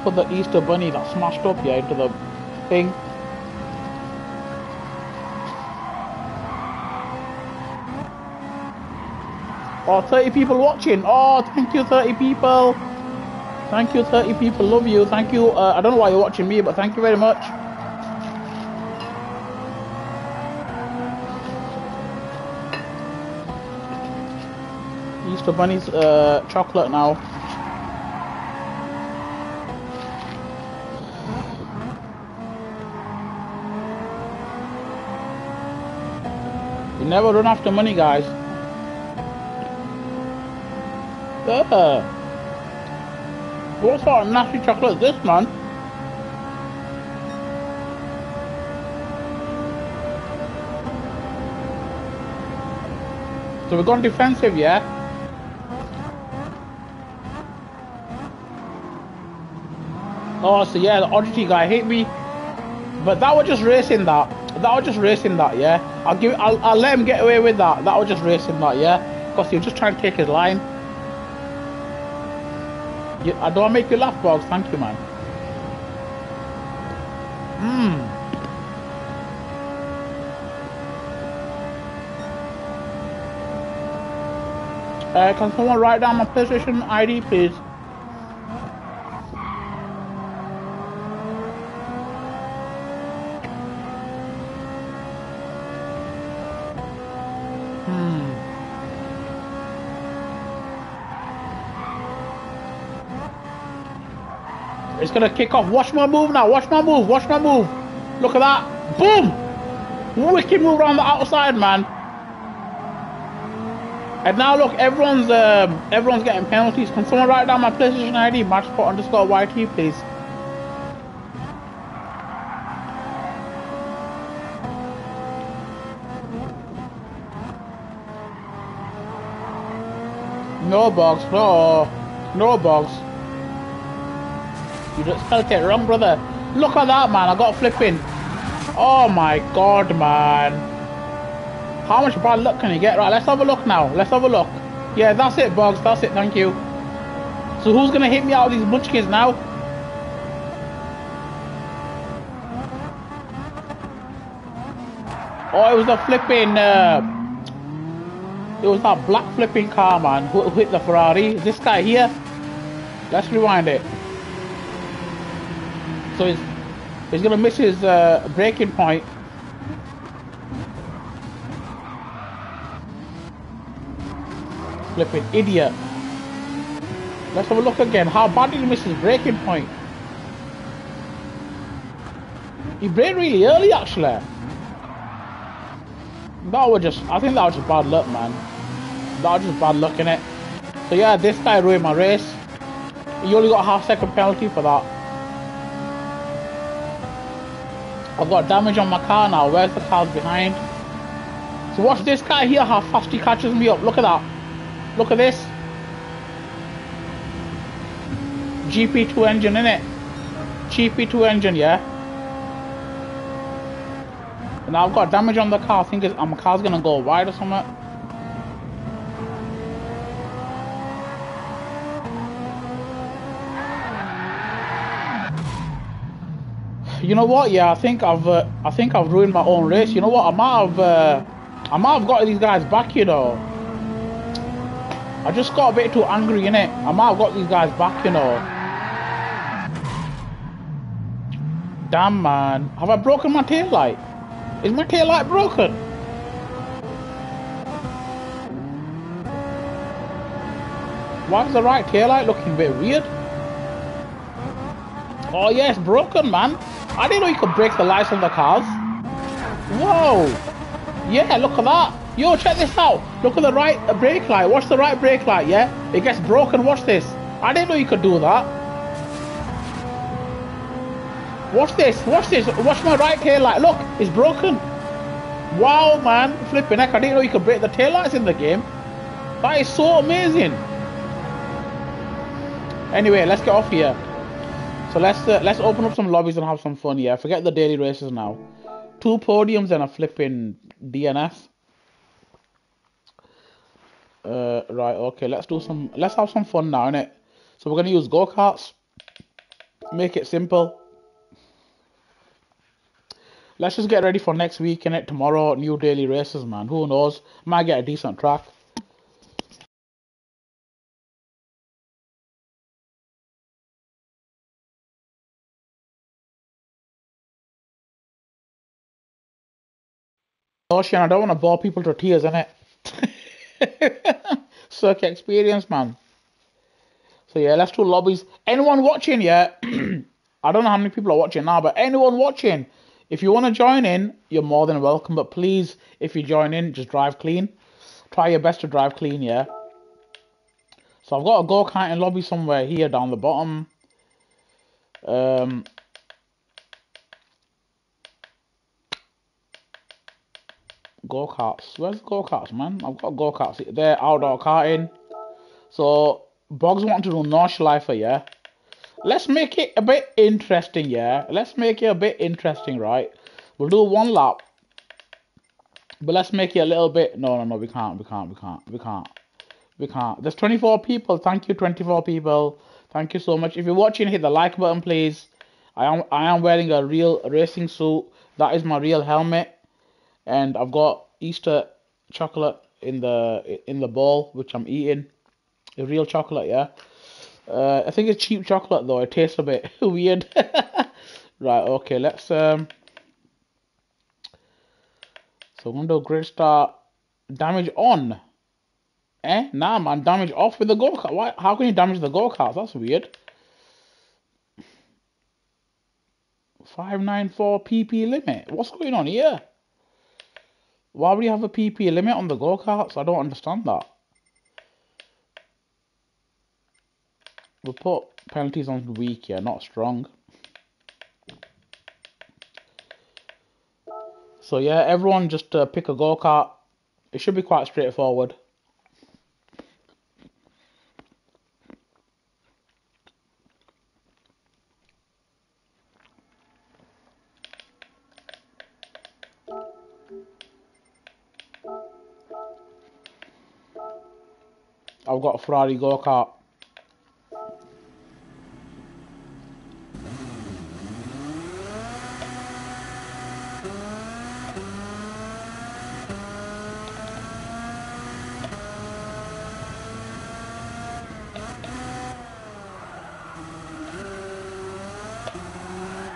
put the Easter bunny that smashed up here into the thing. Oh, 30 people watching. Oh, thank you, 30 people. Thank you, 30 people. Love you. Thank you. I don't know why you're watching me, but thank you very much. Easter Bunny's chocolate now. You never run after money, guys. What sort of nasty chocolate is this, man? So we've gone defensive, yeah? Oh, so yeah, the oddity guy hit me, but that was just racing that. That was just racing that, yeah. I'll let him get away with that. That was just racing that, yeah. Because he was just trying to take his line. Yeah, I don't make you laugh, Boggs. Thank you, man. Can someone write down my PlayStation ID, please? Gonna kick off. Watch my move now. Watch my move. Watch my move. Look at that. Boom! Wicked move around the outside, man. And now look, everyone's getting penalties. Can someone write down my PlayStation ID? majsport_YT, please. No box, no. No box. You just spelled it wrong, brother. Look at that, man. I got flipping. Oh my god, man. How much bad luck can you get? Right, let's have a look now. Let's have a look. Yeah, that's it, Boggs. That's it. Thank you. So who's going to hit me out of these munchkins now? Oh, it was the flipping... it was that black flipping car, man, who hit the Ferrari. This guy here. Let's rewind it. So he's going to miss his braking point. Flipping idiot. Let's have a look again. How bad did he miss his braking point? He braked really early, actually. That was just, I think that was just bad luck, man. That was just bad luck, innit? So yeah, this guy ruined my race. He only got a half-second penalty for that. I've got damage on my car now. Where's the cars behind? So watch this guy here, how fast he catches me up. Look at that. Look at this. GP2 engine, innit? GP2 engine, yeah? And I've got damage on the car. I think it's, my car's gonna go wide or something. You know what? Yeah, I think I've ruined my own race. You know what? I might have got these guys back, you know. I just got a bit too angry, innit? I might have got these guys back, you know. Damn, man. Have I broken my tail light? Is my tail light broken? Why is the right tail light looking a bit weird? Oh, yeah, it's broken, man. I didn't know you could break the lights on the cars. Whoa. Yeah, look at that. Yo, check this out. Look at the right brake light. Watch the right brake light, yeah? It gets broken. Watch this. I didn't know you could do that. Watch this. Watch this. Watch my right tail light. Look, it's broken. Wow, man. Flipping heck. I didn't know you could break the tail lights in the game. That is so amazing. Anyway, let's get off here. So let's open up some lobbies and have some fun, yeah? Forget the daily races now. 2 podiums and a flipping DNF. Right, okay, let's have some fun now, innit? So we're gonna use go-karts, make it simple. Let's just get ready for next week, innit? Tomorrow, new daily races, man. Who knows? Might get a decent track. Ocean, I don't want to bore people to tears, innit? Circuit experience, man. So yeah, let's do lobbies. Anyone watching, yeah? I don't know how many people are watching now, but anyone watching, if you want to join in, you're more than welcome. But please, if you join in, just drive clean. Try your best to drive clean, yeah? So I've got a go-kart in lobby somewhere here down the bottom. Go-karts. Where's go-karts, man? I've got go-karts. They're outdoor karting. So, Boggs want to do Nordschleifer, yeah? Let's make it a bit interesting, yeah? Let's make it a bit interesting, right? We'll do one lap. But let's make it a little bit... No, we can't. There's 24 people. Thank you, 24 people. Thank you so much. If you're watching, hit the like button, please. I am wearing a real racing suit. That is my real helmet. And I've got Easter chocolate in the bowl, which I'm eating. It's real chocolate, yeah? I think it's cheap chocolate, though. It tastes a bit weird. Right, okay, let's... So I'm going to do a great start. Damage on. Eh? Nah, man. Damage off with the go-kart. Why? How can you damage the go-kart? That's weird. 594 PP limit. What's going on here? Why would you have a PP limit on the go-karts? I don't understand that. We'll put penalties on weak here, not strong. So yeah, everyone just pick a go-kart. It should be quite straightforward. I've got a Ferrari go-kart.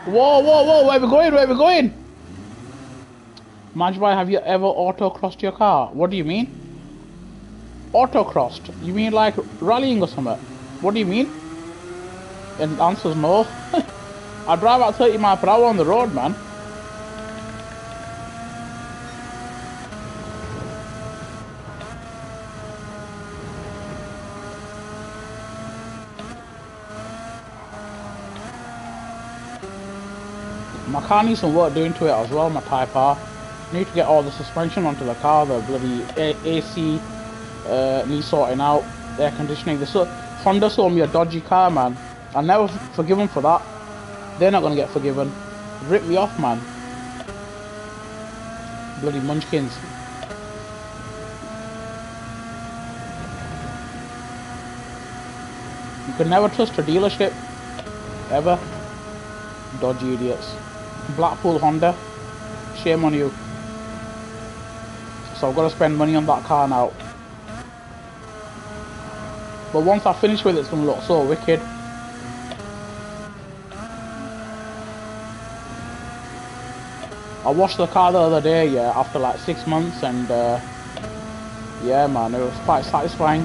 Whoa, whoa, whoa, where are we going? Where are we going? Majbhai, have you ever autocrossed your car? What do you mean? Autocrossed? You mean like rallying or something? What do you mean? And the answer's no. I drive at 30 miles per hour on the road, man. My car needs some work doing to it as well, my Type R. Need to get all the suspension onto the car, the bloody AC needs sorting out, air conditioning. Honda sold me a dodgy car, man. I'll never forgive them for that. They're not going to get forgiven. Rip me off, man. Bloody munchkins. You can never trust a dealership. Ever. Dodgy idiots. Blackpool Honda, shame on you. So I've got to spend money on that car now. But once I finish with it, it's going to look so wicked. I washed the car the other day, yeah, after like 6 months, and yeah, man, it was quite satisfying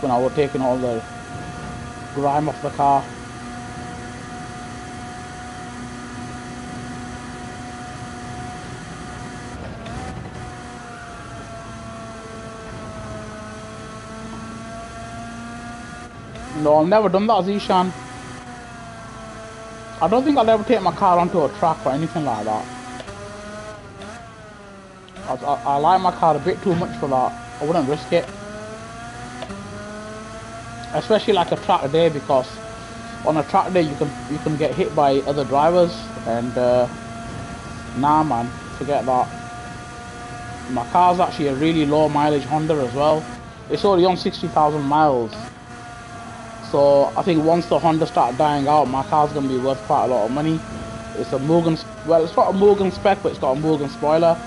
when I was taking all the grime off the car. No, I've never done that, Zishan. I don't think I'll ever take my car onto a track or anything like that. I like my car a bit too much for that. I wouldn't risk it. Especially like a track day, because on a track day you can get hit by other drivers, and nah, man, forget that. My car's actually a really low mileage Honda as well. It's already on 60,000 miles. So I think once the Honda start dying out, my car's going to be worth quite a lot of money. It's a Morgan, well, it's not a Morgan spec, but it's got a Morgan spoiler.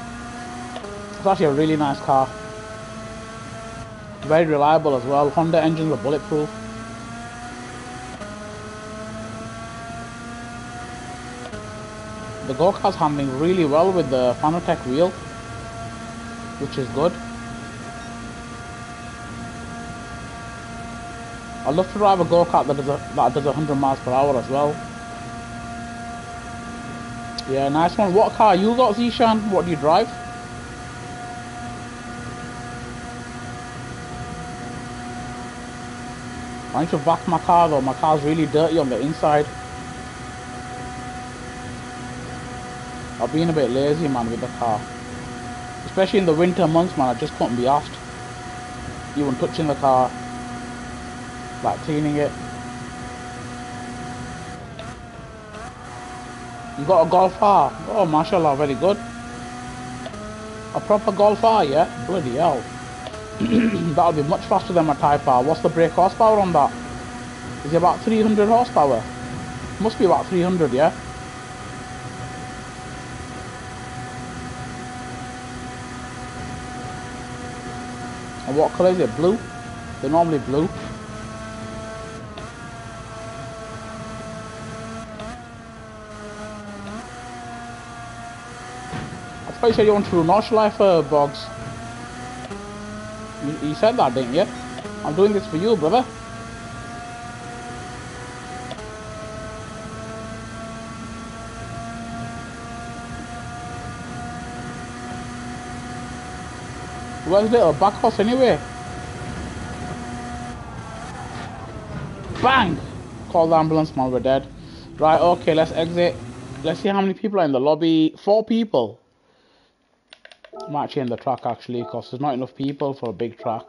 It's actually a really nice car. Very reliable as well. Honda engines are bulletproof. The go-kart's handling really well with the Fanatec wheel, which is good. I love to drive a go-kart that does 100 miles per hour as well. Yeah, nice one. What car you got, Zishan? What do you drive? I need to vac my car though. My car's really dirty on the inside. I've been a bit lazy, man, with the car. Especially in the winter months, man. I just couldn't be arsed even touching the car, like cleaning it. You got a Golf R? Oh, mashallah, very good. A proper Golf R, yeah? Bloody hell. That'll be much faster than my Type R. What's the brake horsepower on that? Is it about 300 horsepower? Must be about 300, yeah? And what colour is it? Blue? They're normally blue. You said you want to notch life bogs. You said that, didn't you? I'm doing this for you, brother. Where's the little back horse anyway? Bang! Call the ambulance, man, we're dead. Right, okay, let's exit. Let's see how many people are in the lobby. 4 people. I might change the track actually, because there's not enough people for a big track.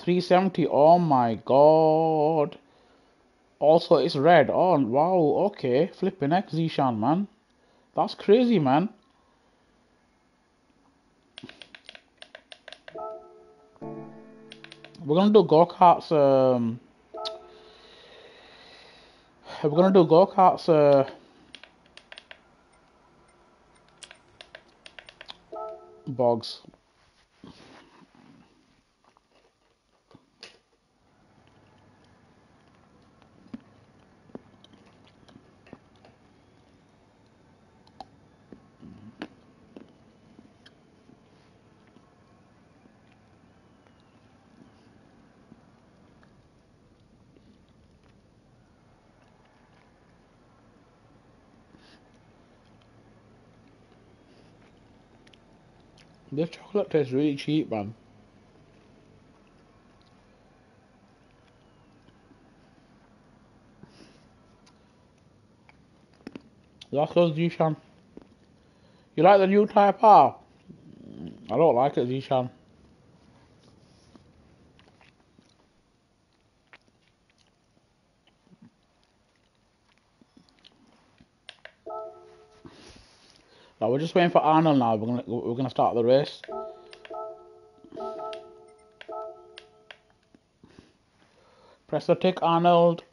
$370, oh my god. Also, it's red. Oh, wow, okay. Flipping X, Zishan, man. That's crazy, man. We're gonna do go-karts, bogs. This chocolate tastes really cheap, man. That's those, Zishan. You like the new Type R? I don't like it, Zishan. No, we're just waiting for Arnold now. We're gonna start the race. Press the tick, Arnold.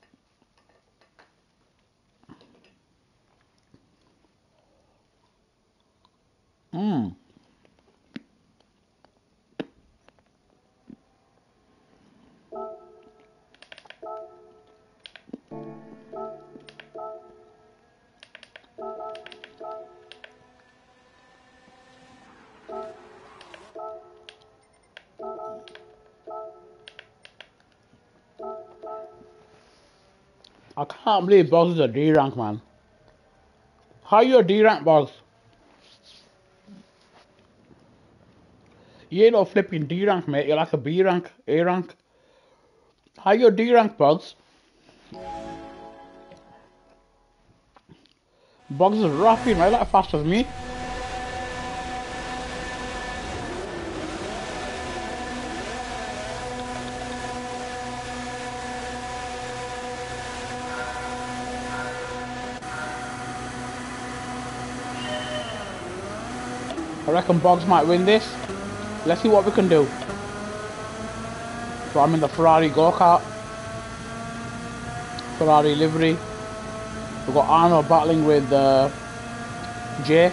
I can't believe Boggs is a D rank, man. How are you a D rank, Boggs? You ain't no flipping D rank, mate. You're like a B rank, A rank. How are you a D rank, Boggs? Boggs is rapping right like fast as me. I reckon Boggs might win this. Let's see what we can do. So I'm in the Ferrari go-kart. Ferrari livery. We've got Arnold battling with Jay.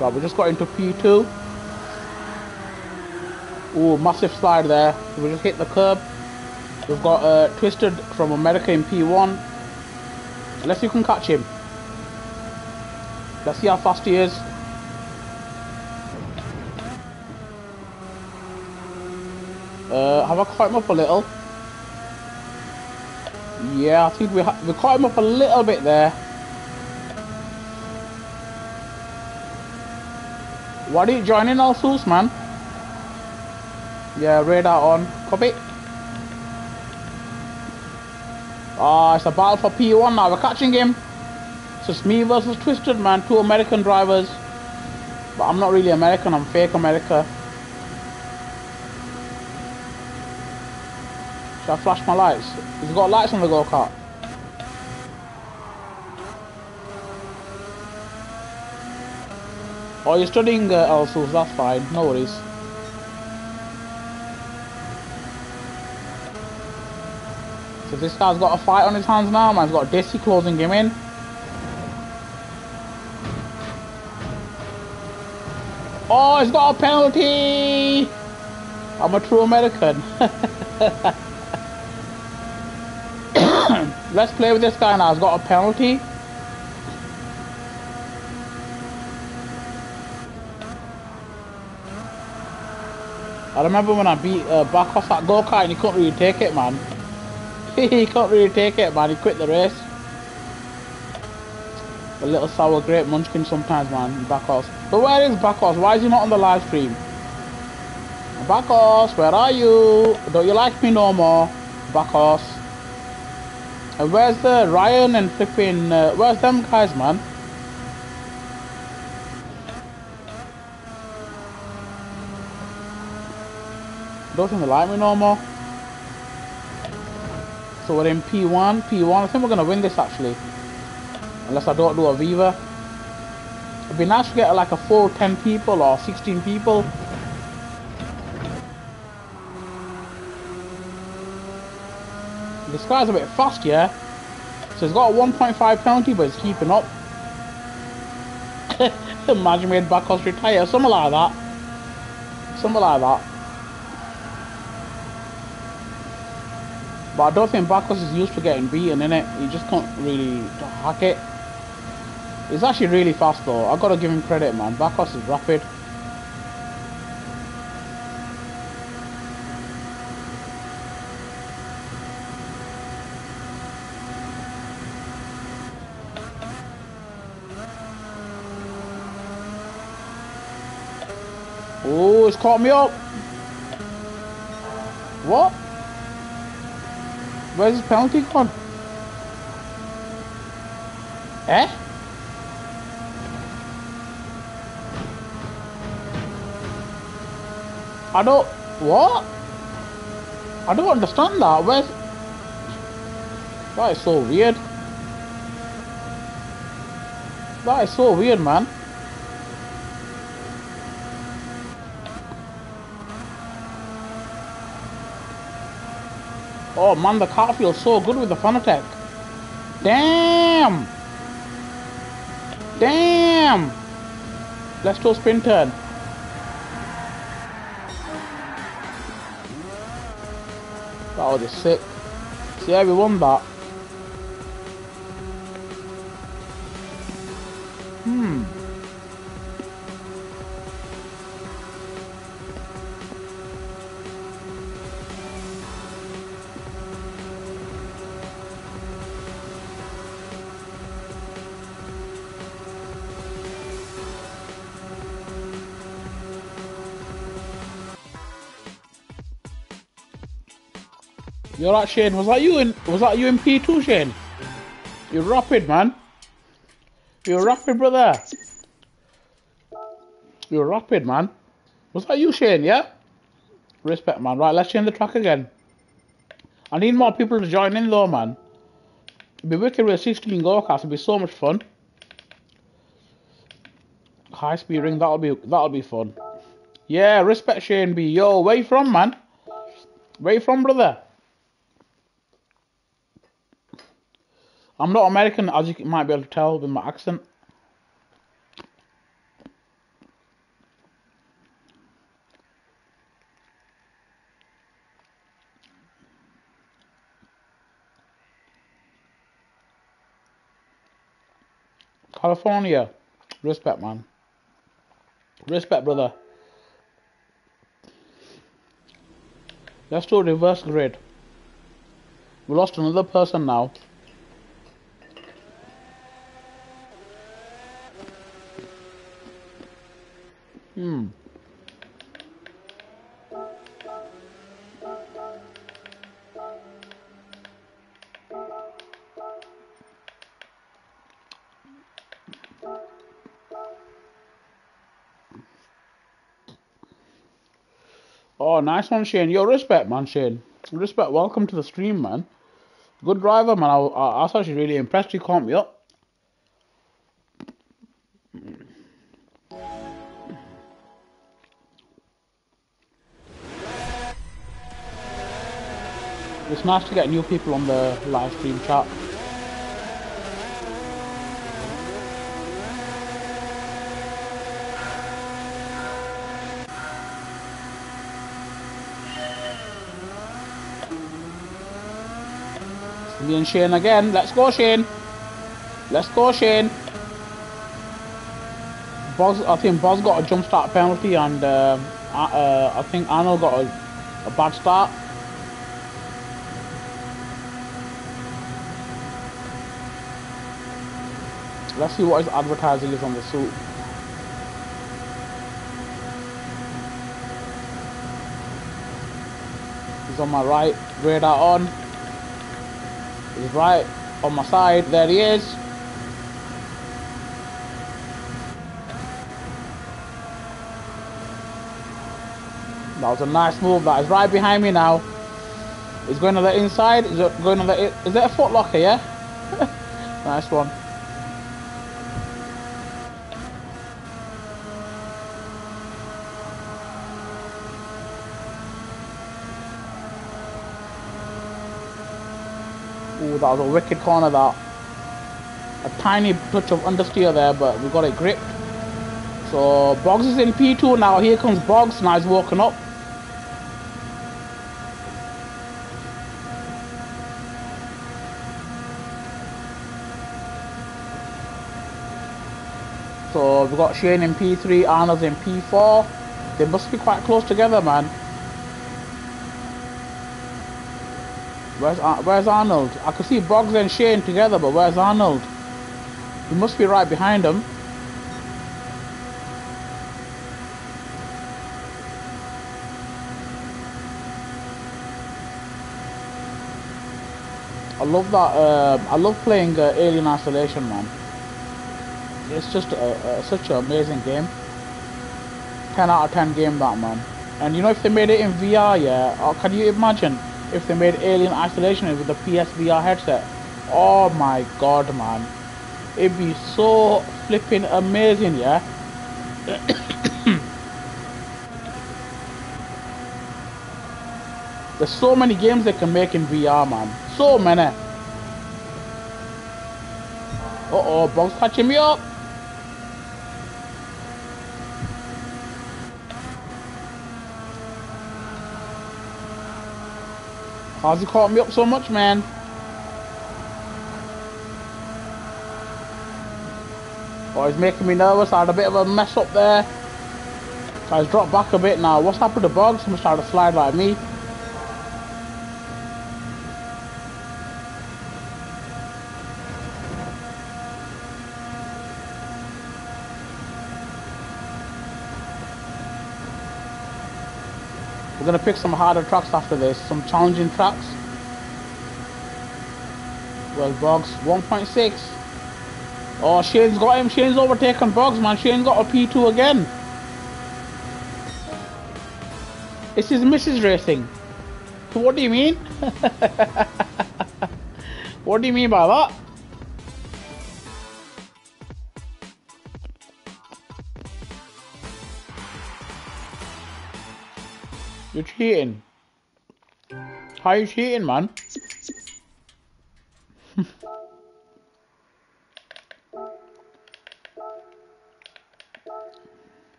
Right, we just got into P2. Ooh, massive slide there. We just hit the curb. We've got Twisted from America in P1. Let's see if we can catch him. Let's see how fast he is. Have I caught him up a little? Yeah, I think we caught him up a little bit there. Why did you join in all sorts, man? Yeah, radar on. Copy. Ah, it's a battle for P1 now. We're catching him. So it's me versus Twisted, man. 2 American drivers. But I'm not really American. I'm fake America. Should I flash my lights? He's got lights on the go-kart. Oh, you're studying Elsools. That's fine. No worries. So this guy's got a fight on his hands now, man. He's got Desi closing him in. Oh, he's got a penalty! I'm a true American. Let's play with this guy now. He's got a penalty. I remember when I beat Bakos at go-kart and he couldn't really take it, man. He can't really take it, man. He quit the race. The little sour grape munchkin sometimes, man. Backhorse. But where is Backhorse? Why is he not on the live stream? Backhorse, where are you? Don't you like me no more? Backhorse. And where's the Ryan and flipping... where's them guys, man? Don't think they like me no more. So we're in P1. I think we're going to win this, actually. Unless I don't do a Viva. It'd be nice to get like a full 10 people or 16 people. This guy's a bit fast, yeah? So he's got a 1.5 penalty, but he's keeping up. Imagine we had Backhorse retire, something like that. But I don't think Backhorse is used to getting beaten, innit? He just can't really hack it. He's actually really fast though, I gotta give him credit, man. Backhorse is rapid. Oh, it's caught me up. What? Where's his penalty gone? Eh? I don't... What? I don't understand that. Where's... That is so weird. That is so weird, man. Oh man, the car feels so good with the Fanatec. Damn! Damn! Let's do a spin turn. That was just sick. So yeah, we won that. You're right, Shane. Was that you in P2, Shane? You're rapid, man. You're rapid, brother. You're rapid, man. Was that you, Shane? Yeah. Respect, man. Right, let's change the track again. I need more people to join in, though, man. It'd be wicked with 16 go-karts. It'd be so much fun. High speed ring. That'll be fun. Yeah. Respect, Shane B. Yo, where you from, man? Where you from, brother? I'm not American, as you might be able to tell with my accent. California. Respect, man. Respect, brother. Let's do a reverse grid. We lost another person now. Oh, nice one, Shane. Yo, respect, man, Shane. Respect. Welcome to the stream, man. Good driver, man. I was actually really impressed. You caught me up. It's nice to get new people on the live stream chat. It's me and Shane again. Let's go, Shane. Let's go, Shane. Boz, I think Boz got a jump start penalty, and I think Arnold got a bad start. Let's see what his advertising is on the suit. He's on my right, radar on. He's right, on my side, there he is. That was a nice move, that is right behind me now. He's going on the inside, he's going on the... Is there a foot locker, yeah? Nice one. Ooh, that was a wicked corner, that. A tiny touch of understeer there, but we got it gripped. So, Boggs is in P2 now. Here comes Boggs. Now he's walking up. So, we've got Shane in P3, Arna's in P4. They must be quite close together, man. Where's Arnold? I can see Boggs and Shane together, but where's Arnold? He must be right behind him. I love that. I love playing Alien Isolation, man. It's just such an amazing game. 10 out of 10 game, that, man. And you know, if they made it in VR, yeah, or can you imagine if they made Alien Isolation with a PSVR headset? Oh my god, man. It'd be so flipping amazing, yeah? There's so many games they can make in VR, man. So many. Uh-oh, Bog's catching me up. How's he caught me up so much, man? Oh, he's making me nervous. I had a bit of a mess up there. So he's dropped back a bit now. What's happened to Boggs? He must try to slide like me. We're going to pick some harder tracks after this, some challenging tracks. Well, Boggs, 1.6. Oh, Shane's got him. Shane's overtaken Boggs, man. Shane got a P2 again. This is Mrs. Racing. What do you mean? What do you mean by that? You're cheating. How are you cheating, man?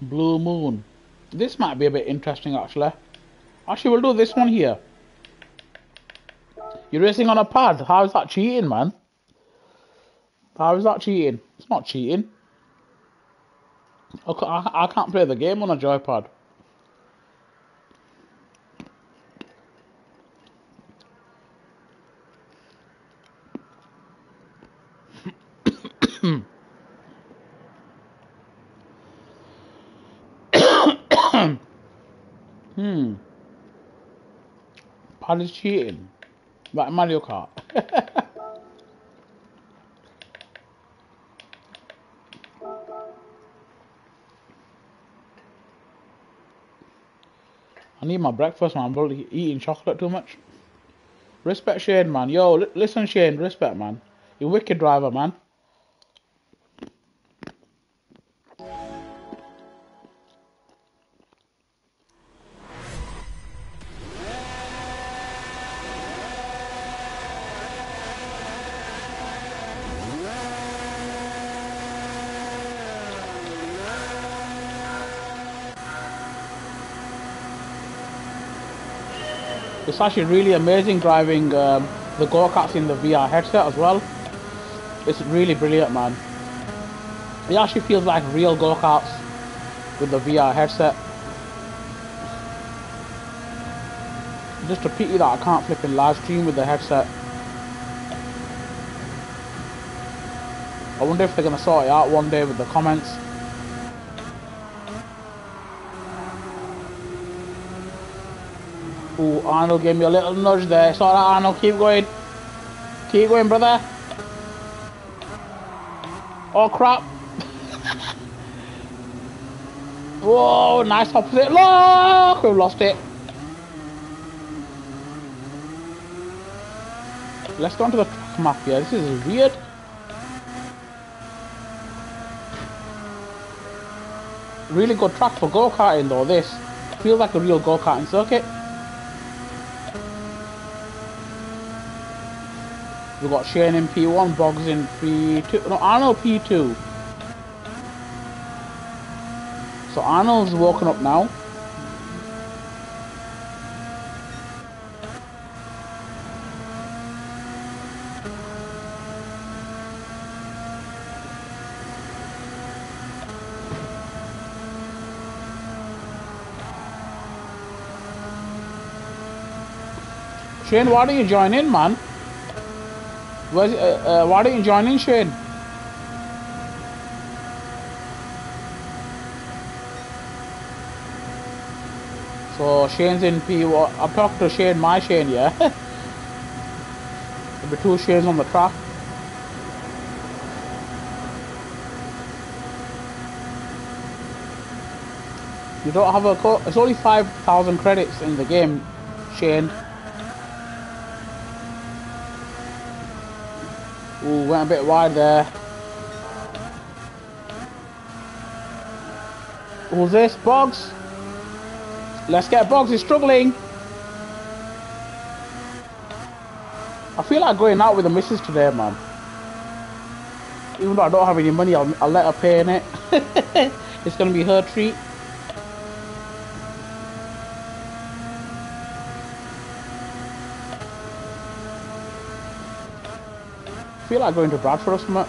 Blue Moon. This might be a bit interesting, actually. Actually, we'll do this one here. You're racing on a pad. How is that cheating, man? How is that cheating? It's not cheating. I can't play the game on a joypad. Pad is cheating. Like Mario Kart. I need my breakfast, man. I'm probably eating chocolate too much. Respect Shane, man. Yo, listen, Shane. Respect, man. You're a wicked driver, man. It's actually really amazing driving the go-karts in the VR headset as well. It's really brilliant, man. It actually feels like real go-karts with the VR headset. Just a pity that I can't flip in live stream with the headset. I wonder if they're going to sort it out one day with the comments. Ooh, Arnold gave me a little nudge there. It's alright, Arnold, keep going. Keep going, brother. Oh, crap. Whoa, nice opposite. Look, we've lost it. Let's go onto the track map here. This is weird. Really good track for go-karting though, this. Feels like a real go-karting circuit. We've got Shane in P1, Boggs in P2. No, Arnold P2. So Arnold's walking up now. Shane, why don't you join in, man? Where's, why don't you join in, Shane? So, Shane's in P1. I've talked to Shane, my Shane, yeah? There'll be two Shanes on the track. You don't have a code. It's only 5,000 credits in the game, Shane. Ooh, went a bit wide there. Who's this? Boggs? Let's get Boggs, he's struggling. I feel like going out with the missus today, man. Even though I don't have any money, I'll let her pay in it. It's gonna be her treat. I feel like going to Bradford or something.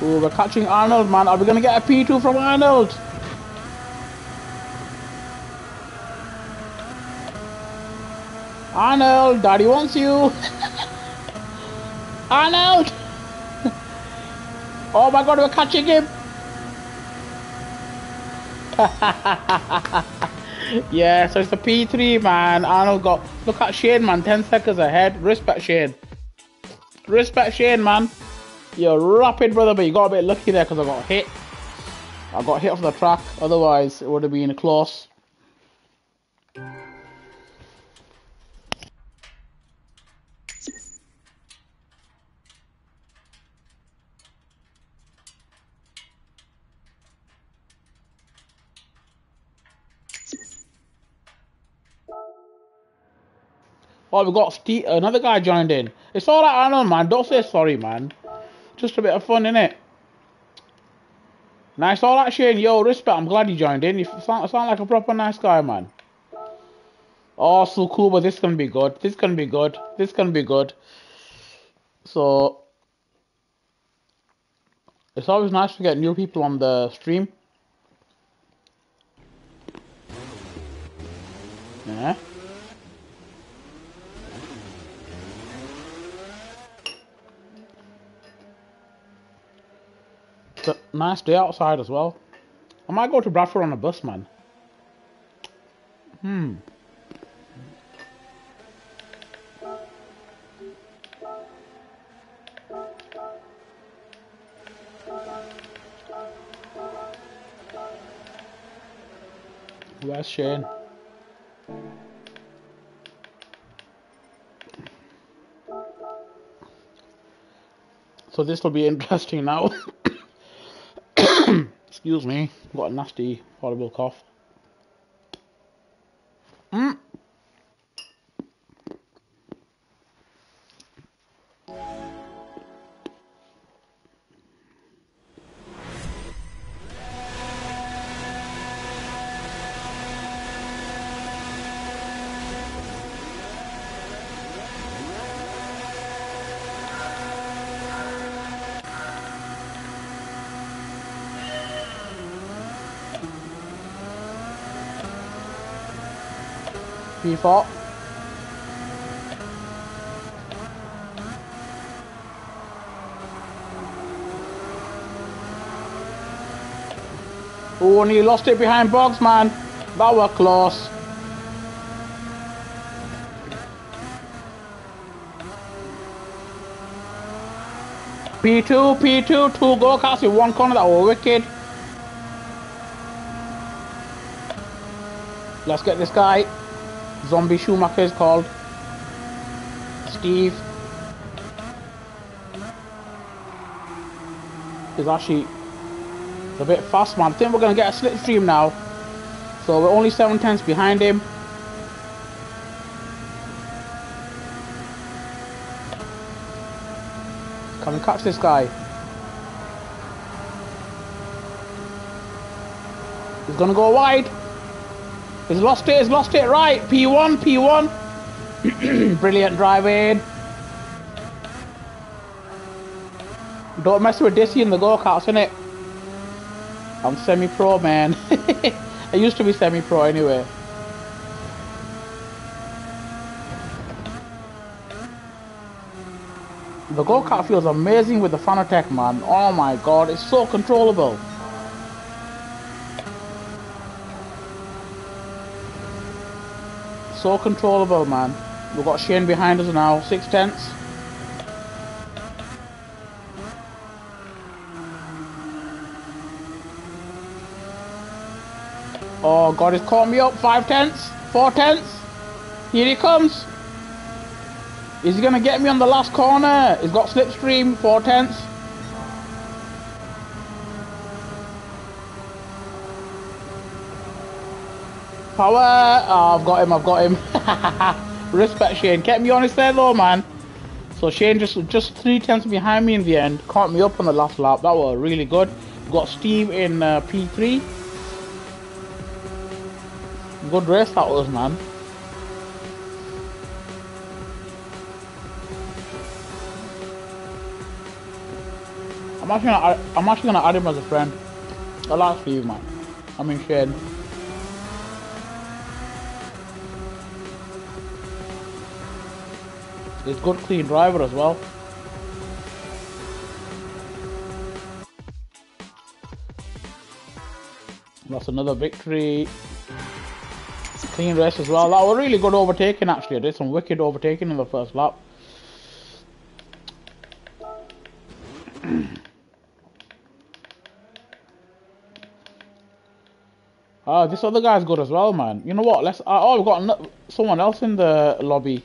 Ooh, we're catching Arnold, man. Are we gonna get a P2 from Arnold? Arnold, Daddy wants you. Arnold! Oh my God, we're catching him. Yeah, so it's the P3, man. Arnold got... Look at Shane, man. 10 seconds ahead. Respect, Shane. Respect, Shane, man. You're rapid, brother, but you got a bit lucky there because I got hit. I got hit off the track. Otherwise, it would have been close. Oh, we got Steve, another guy joined in. It's all right, Arnold, man. Don't say sorry, man. Just a bit of fun, innit? Nice, all right, Shane. Yo, respect. I'm glad you joined in. You sound like a proper nice guy, man. Oh, so cool, but this can be good. This can be good. This can be good. So, it's always nice to get new people on the stream. Yeah. Nice day outside as well. I might go to Bradford on a bus, man. Where's Shane? So this will be interesting now. Excuse me, I've got a nasty, horrible cough. P4. Oh, and he lost it behind box, man. That was close. P2, two go-karts in one corner, that were wicked. Let's get this guy. Zombie Schumacher is called. Steve. He's actually a bit fast, man. I think we're going to get a slipstream now. So we're only 7/10 behind him. Can we catch this guy? He's gonna go wide. He's lost it, right. P1. Brilliant driving. Don't mess with Dizzy in the go-karts, innit? I'm semi-pro, man. I used to be semi-pro anyway. The go-kart feels amazing with the Fanatec, man. Oh my god, it's so controllable. So controllable, man. We've got Shane behind us now, 6/10. Oh god, he's caught me up, 5/10, 4/10. Here he comes. Is he going to get me on the last corner? He's got slipstream, 4/10. Power! Oh, I've got him. Respect, Shane. Kept me honest there though, man. So Shane just 3/10 behind me in the end. Caught me up on the last lap. That was really good. Got Steve in P3. Good race that was, man. I'm actually gonna add him as a friend. The last few, man. I mean, Shane. He's a good, clean driver as well. That's another victory. Clean race as well. That was really good overtaking, actually. I did some wicked overtaking in the first lap. Oh, this other guy's good as well, man. You know what? Let's. Oh, we've got someone else in the lobby.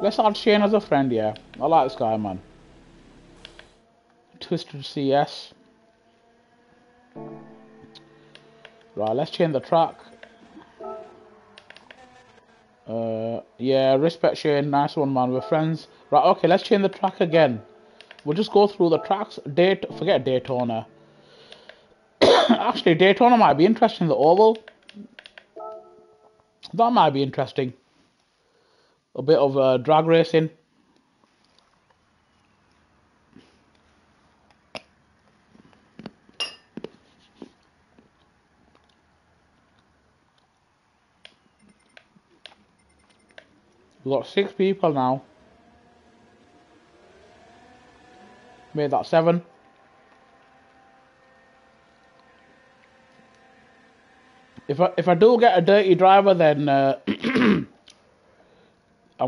Let's add Shane as a friend, yeah. I like this guy, man. Twisted CS. Right, let's change the track. Yeah, respect Shane. Nice one, man. We're friends. Right, okay, let's change the track again. We'll just go through the tracks. Forget Daytona. Actually, Daytona might be interesting. The Oval. That might be interesting. A bit of drag racing. We've got 6 people now. Made that 7. If I do get a dirty driver, then I'm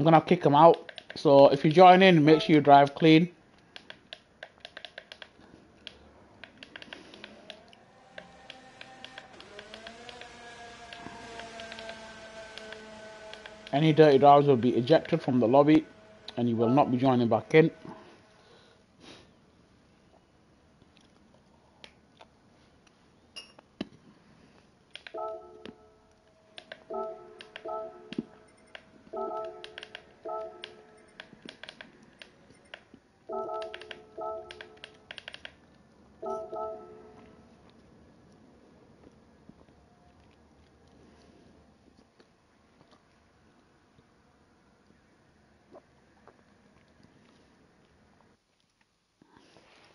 gonna kick him out. So if you join in, make sure you drive clean. Any dirty drivers will be ejected from the lobby, and you will not be joining back in.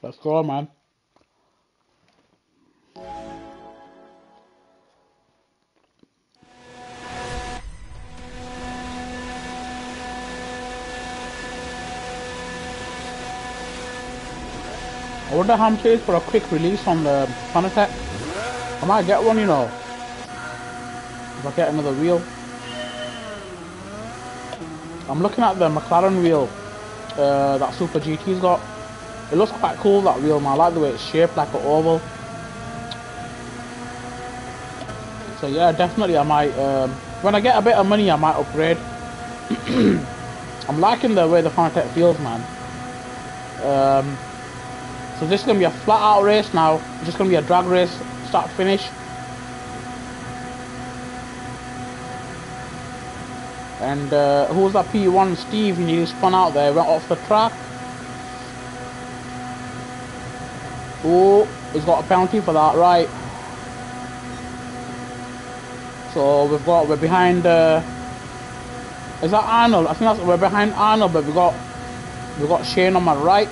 Let's go, man. I wonder how much it is for a quick release on the Fanatec. I might get one, you know, if I get another wheel. I'm looking at the McLaren wheel that Super GT's got. It looks quite cool, that wheel, man. I like the way it's shaped like an oval. So yeah, definitely I might, when I get a bit of money, I might upgrade. I'm liking the way the Fanatec feels, man. So this is going to be a flat out race now. It's just going to be a drag race, start to finish. And who was that P1? Steve, he nearly spun out there, went off the track. Oh, he's got a penalty for that, right. So we're behind, is that Arnold? I think that's, we're behind Arnold, but we've got Shane on my right.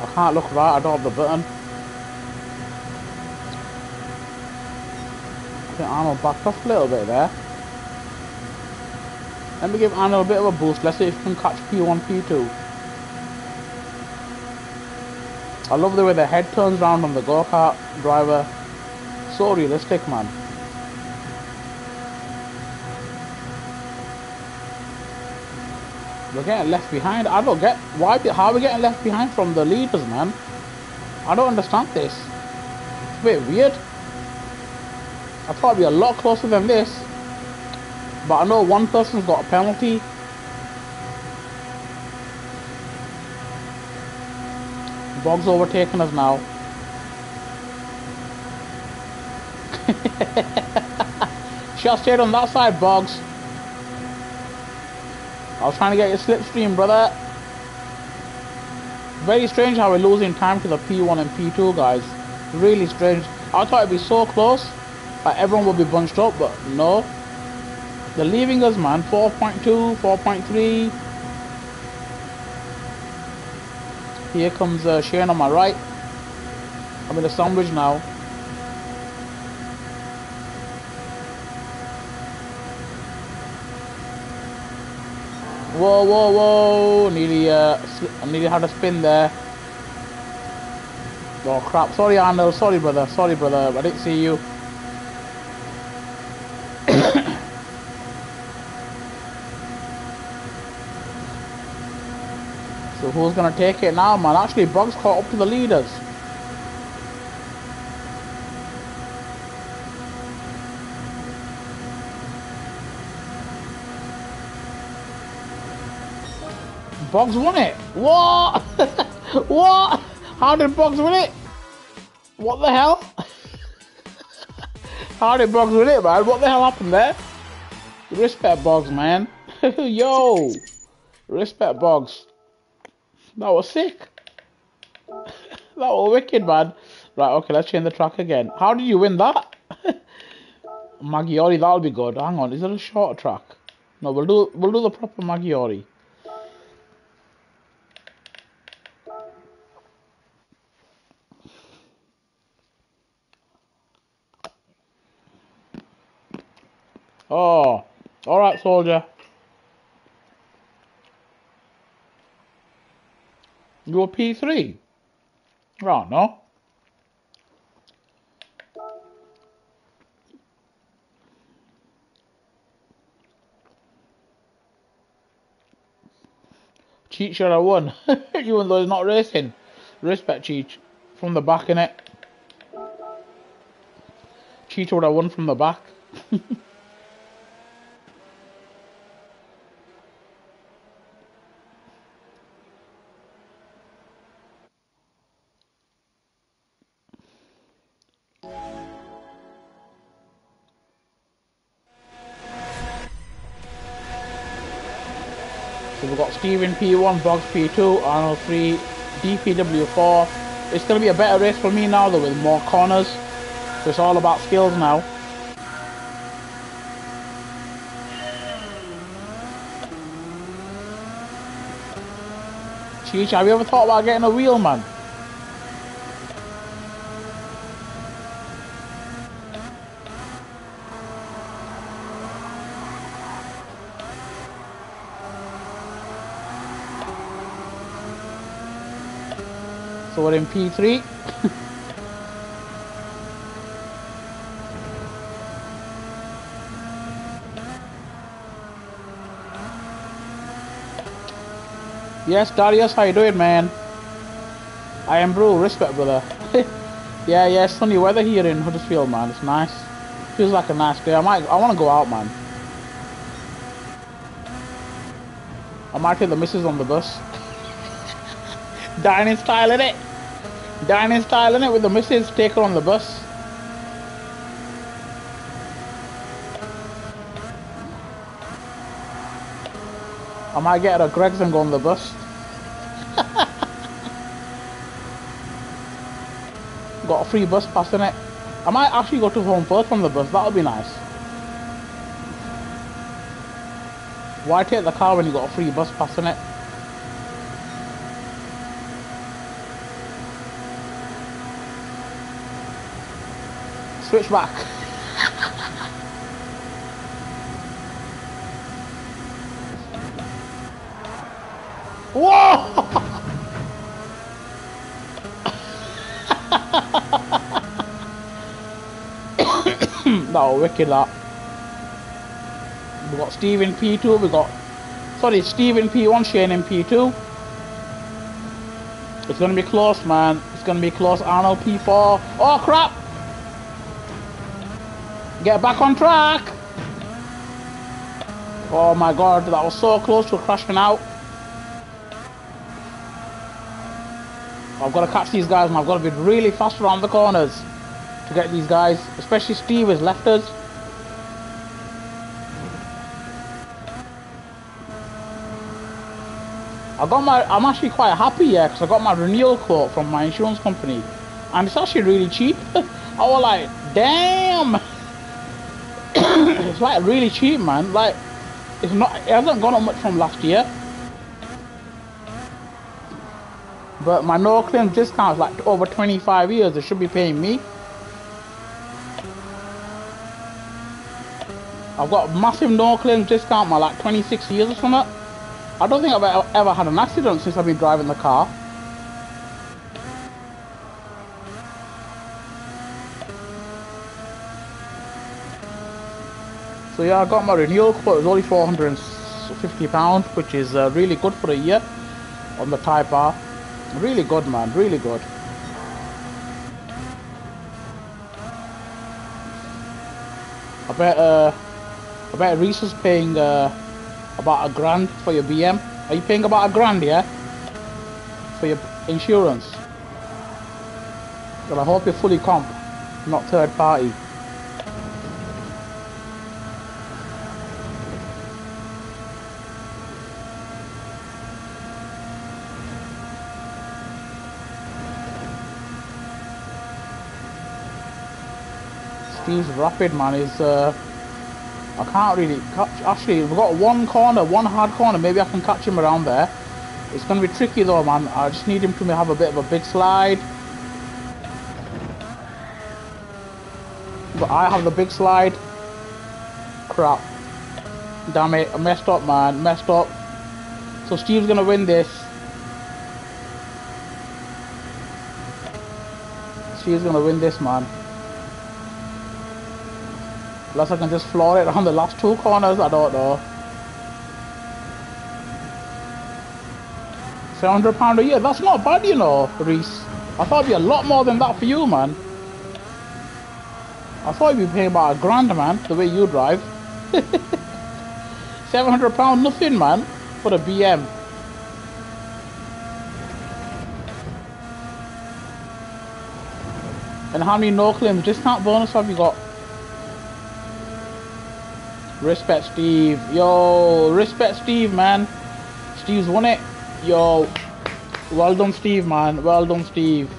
I can't look right, I don't have the button. I think Arnold backed off a little bit there. Let me give Arnold a bit of a boost, let's see if he can catch P1, P2. I love the way the head turns around on the go-kart driver. So realistic, man. We're getting left behind. I don't get why. How are we getting left behind from the leaders, man? I don't understand this. It's a bit weird. I thought we'd be a lot closer than this. But I know one person's got a penalty. Bog's overtaking us now. Should have stayed on that side, Boggs. I was trying to get your slipstream, brother. Very strange how we're losing time to the P1 and P2 guys. Really strange. I thought it'd be so close that everyone would be bunched up, but no. They're leaving us, man. 4.2, 4.3. Here comes Shane on my right. I'm in a sandwich now. Whoa, whoa, whoa! I nearly had a spin there. Oh crap! Sorry, Arnold. Sorry, brother. Sorry, brother. I didn't see you. So who's gonna take it now, man? Actually, Bog's caught up to the leaders. Bog's won it. What? What? How did Bog's win it? What the hell? How did Bog's win it, man? What the hell happened there? Respect Bog's, man. Yo, respect Bog's. That was sick. That was wicked, man. Right, okay, let's change the track again. How did you win that? Maggiore, that'll be good. Hang on, is it a short track? No, we'll do the proper Maggiore. Oh, all right, soldier. You're P3? Oh, no. Cheech, I won. Even though he's not racing. Respect, Cheech. From the back, innit? Cheech would have won from the back. We've got Steven P1, Boggs P2, Arnold 3, DPW 4. It's going to be a better race for me now though with more corners. So it's all about skills now. Cheech, have you ever thought about getting a wheel, man? So we're in P3. Yes, Darius, how you doing, man? I am Brew, respect, brother. Yeah, it's sunny weather here in Huddersfield, man. It's nice. Feels like a nice day. I want to go out, man. I might take the missus on the bus. Dining style, innit? Dining style, innit? With the missus, take her on the bus. I might get her a Gregg's and go on the bus. Got a free bus pass, innit? I might actually go to Holmfirth on the bus. That would be nice. Why take the car when you got a free bus pass, innit? Switch back. Whoa! That was wicked, that. We got Steve in P2, Steve in P1, Shane in P2. It's gonna be close, man. It's gonna be close. Arnold P4. Oh crap! Get back on track! Oh my god, that was so close to crashing out. I've got to catch these guys and I've got to be really fast around the corners to get these guys, especially Steve has left us. I'm actually quite happy, yeah, because I got my renewal quote from my insurance company and it's actually really cheap. I was like, damn! It's like really cheap, man. Like, it hasn't gone up much from last year. But my no claims discount is like over 25 years. They should be paying me. I've got a massive no claims discount my like 26 years or something. I don't think I've ever had an accident since I've been driving the car. So yeah, I got my renewal quote. It was only £450, which is really good for a year on the Type R. Really good, man. Really good. I bet Reese is paying about £1,000 for your BM. Are you paying about £1,000, yeah, for your insurance? Well, I hope you're fully comp, not third party. Steve's rapid, man, is I can't really catch. Actually, we've got one hard corner. Maybe I can catch him around there. It's going to be tricky though, man. I just need him to have a bit of a big slide. But I have the big slide. Crap. Damn it. I messed up, man. Messed up. So Steve's going to win this. Steve's going to win this, man. Unless I can just floor it around the last two corners, I don't know. £700 a year, that's not bad, you know, Reese. I thought it'd be a lot more than that for you, man. I thought you'd be paying about £1,000, man, the way you drive. £700, nothing, man, for the BM. And how many no claims discount bonus have you got? Respect Steve. Yo, respect Steve, man. Steve's won it. Yo, well done Steve, man. Well done Steve.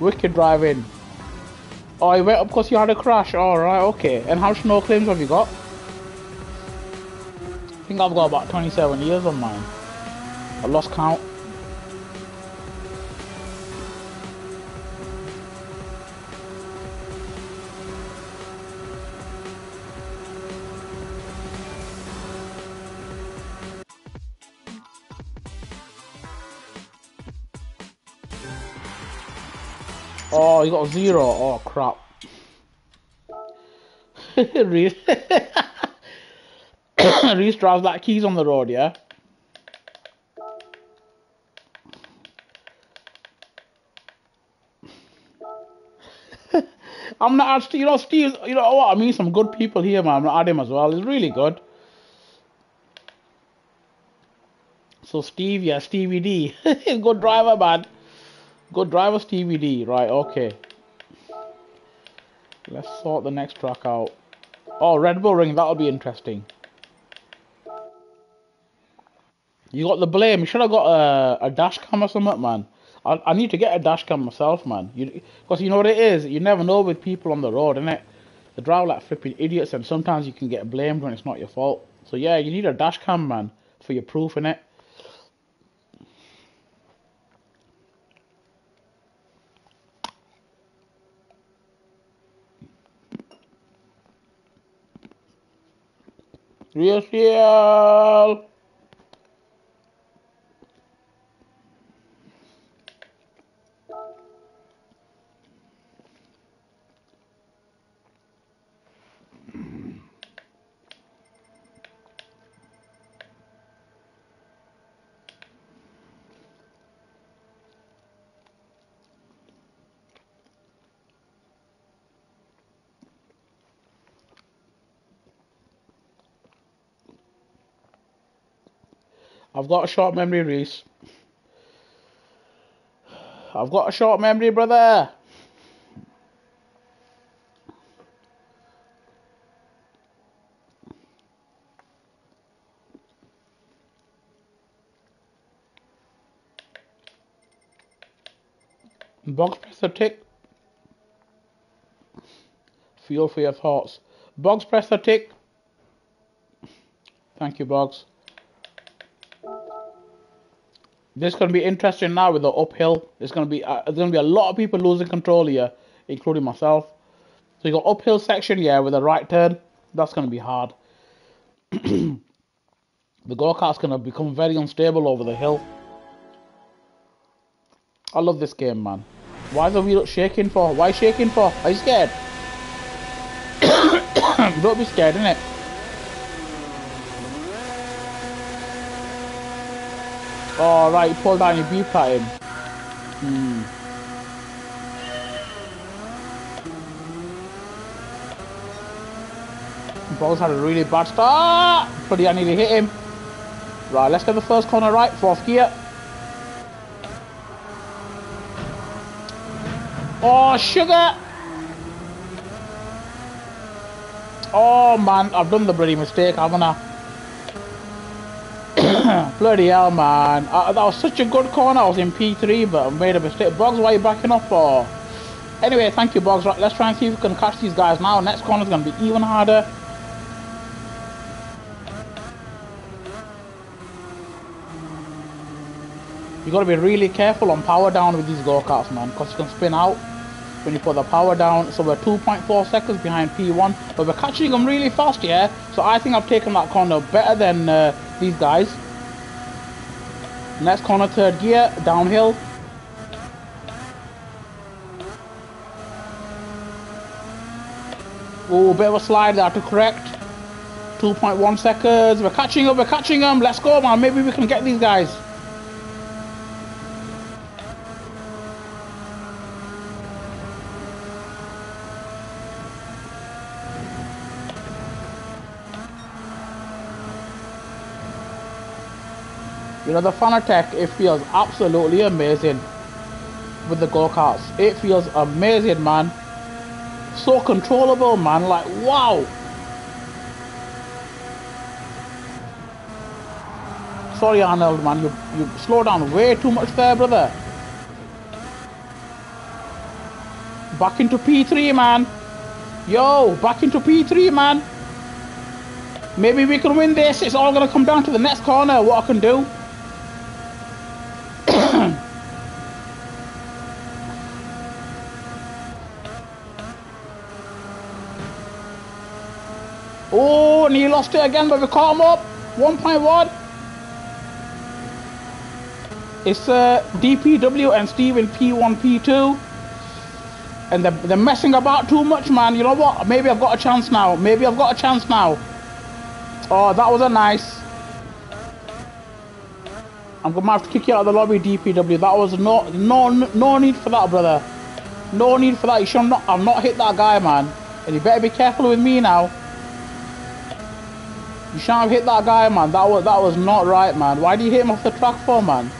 Wicked driving. Oh, you went up because you had a crash. Alright, okay. And how much no claims have you got? I think I've got about 27 years on mine. I lost count. Oh, you got a zero. Oh, crap. Reese drives like keys on the road, yeah? I'm not actually, you know, Steve, you know what I mean? Some good people here, man. I'm not adding him as well. It's really good. So, Steve, yeah, Stevie D. Good driver, man. Good driver, Stevie D. Right, okay. Let's sort the next track out. Oh, Red Bull Ring. That'll be interesting. You got the blame. You should have got a dash cam or something, man. I need to get a dash cam myself, man. Because you know what it is? You never know with people on the road, innit? They drive like flipping idiots, and sometimes you can get blamed when it's not your fault. So, yeah, you need a dash cam, man, for your proof, innit? Yes, yeah. I've got a short memory, Reese. I've got a short memory, brother. Box press a tick. Feel for your thoughts. Box press a tick. Thank you, Box. This is going to be interesting now with the uphill. It's going to be there's going to be a lot of people losing control here, including myself. So you got uphill section here with a right turn. That's going to be hard. The go-kart's going to become very unstable over the hill. I love this game, man. Why is the wheel shaking for? Why shaking for? Are you scared? Don't be scared, innit? Oh, right, you pull down your B pattern. Boss had a really bad start. Bloody, I need to hit him. Right, let's get the first corner right, fourth gear. Oh, sugar! Oh, man, I've done the bloody mistake, haven't I? Bloody hell, man. That was such a good corner. I was in P3, but I made a mistake. Boggs, why are you backing up for? Anyway, thank you, Boggs. Right, let's try and see if we can catch these guys now. Next corner's going to be even harder. You got to be really careful on power down with these go-karts, man, because you can spin out when you put the power down. So we're 2.4 seconds behind P1, but we're catching them really fast, yeah? So I think I've taken that corner better than these guys. Next corner, third gear, downhill. Oh, bit of a slide there to correct. 2.1 seconds. We're catching up, we're catching them. Let's go, man. Maybe we can get these guys. You know, the Fanatec, it feels absolutely amazing with the go-karts. It feels amazing, man. So controllable, man. Like, wow. Sorry, Arnold, man. You slow down way too much there, brother. Back into P3, man. Yo, back into P3, man. Maybe we can win this. It's all going to come down to the next corner, what I can do. Oh, and he lost it again, but we caught him up. 1.1. It's DPW and Steve in P1, P2. and they're messing about too much, man. You know what? Maybe I've got a chance now. Maybe I've got a chance now. Oh, that wasn't nice. I'm gonna have to kick you out of the lobby, DPW. That was no need for that, brother. No need for that. You should not. I've not hit that guy, man. And you better be careful with me now. You shouldn't have hit that guy, man. That was not right, man. Why do you hit him off the track for, man?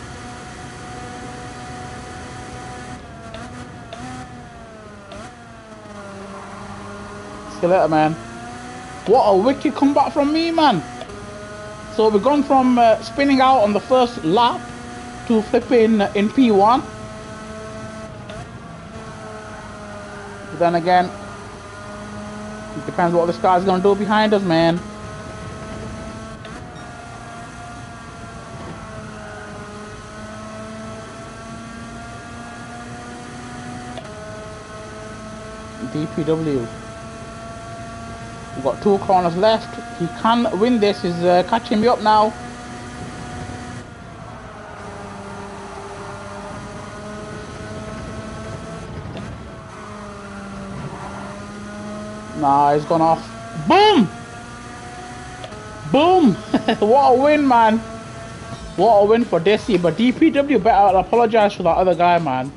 See you later, man. What a wicked comeback from me, man. So we've gone from spinning out on the first lap to flipping in P1. But then again, it depends what this car is going to do behind us, man. DPW. We've got two corners left. He can win this. He's catching me up now. Nah, he's gone off. Boom! Boom! What a win, man. What a win for Desi. But DPW better apologise to that other guy, man.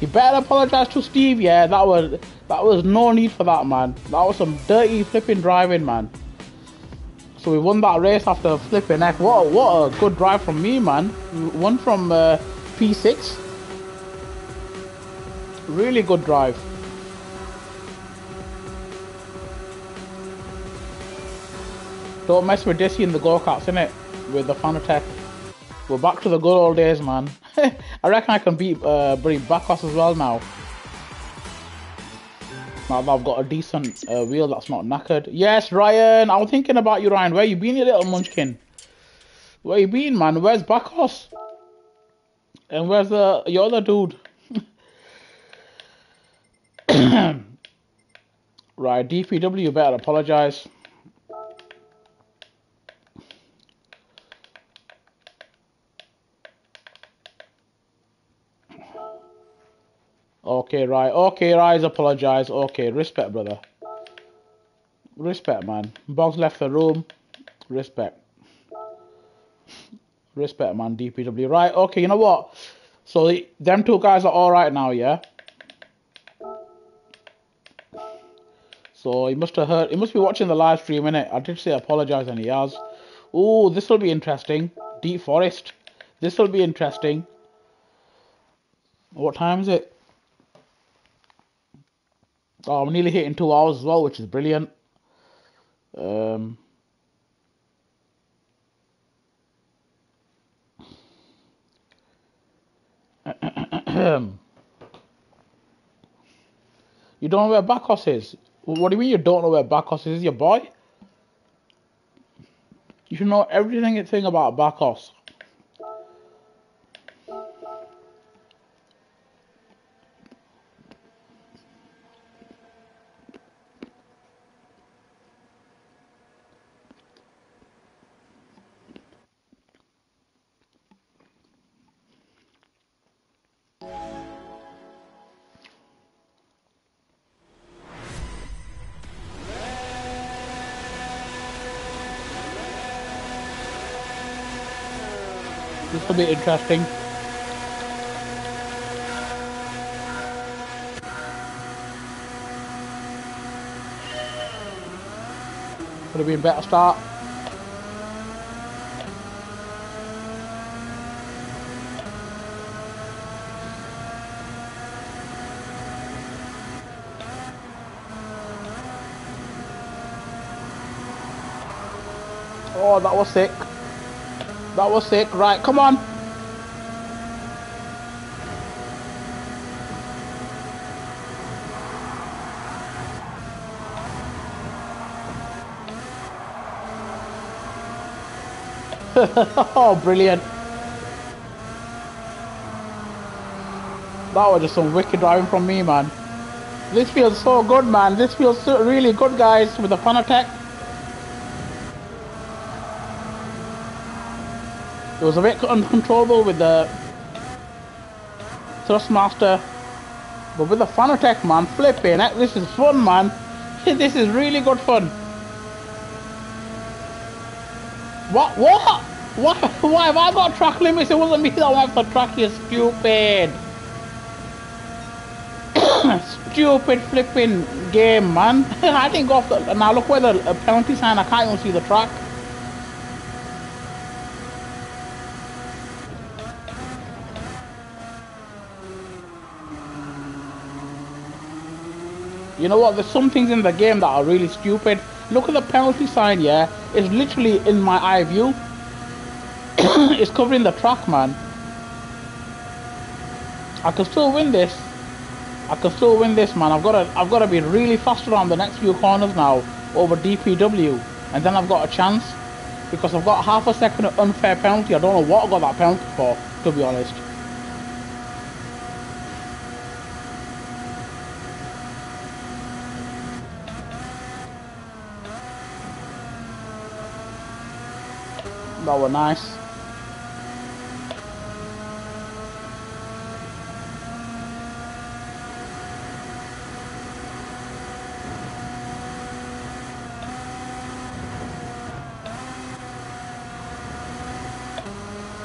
You better apologise to Steve. Yeah, that was no need for that, man. That was some dirty flipping driving, man. So we won that race after flipping F. What a good drive from me, man. We won from P6. Really good drive. Don't mess with Desi in the go-karts, innit? With the Fanatec. We're back to the good old days, man. I reckon I can beat Bacchus as well now. Now that I've got a decent wheel that's not knackered. Yes, Ryan. I was thinking about you, Ryan. Where you been, you little munchkin? Where you been, man? Where's Bacchus? And where's your other dude? Right, DPW, you better apologise. Okay, right, apologise, okay, respect, brother. Respect, man. Box left the room, respect. Respect, man, DPW. Right, okay, you know what? So, them two guys are alright now, yeah? So, he must have heard, he must be watching the live stream, innit? I did say apologise and he has. Ooh, this will be interesting. Deep Forest. This will be interesting. What time is it? Oh, I'm nearly hitting 2 hours as well, which is brilliant. You don't know where Bacchus is? What do you mean you don't know where Bacchus is? Your boy? You should know everything about Bacchus. This will be interesting. Could have been a better start. Oh, that was sick. That was sick. Right, come on. Oh, brilliant. That was just some wicked driving from me, man. This feels so good, man. This feels so really good, guys, with the Fanatec. It was a bit uncontrollable with the Thrustmaster. But with the Fanatec, man, flipping it, this is fun, man. This is really good fun. What? Why have I got track limits? It wasn't me that went for track, you stupid. Stupid flipping game, man. I didn't go off the... Now look where the penalty sign, I can't even see the track. You know what, there's some things in the game that are really stupid. Look at the penalty sign, yeah? It's literally in my eye view. It's covering the track, man. I can still win this. I can still win this, man. I've got to be really fast around the next few corners now over DPW, and then I've got a chance because I've got half a second of unfair penalty. I don't know what I got that penalty for, to be honest. That were nice.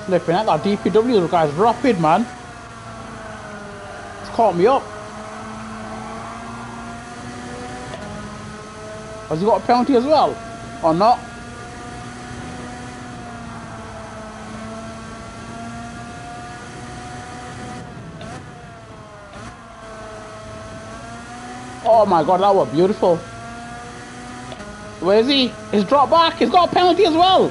Flipping at that DPW, the guy's rapid, man. It's caught me up. Has he got a penalty as well? Or not? Oh my god, that was beautiful. Where is he? He's dropped back. He's got a penalty as well.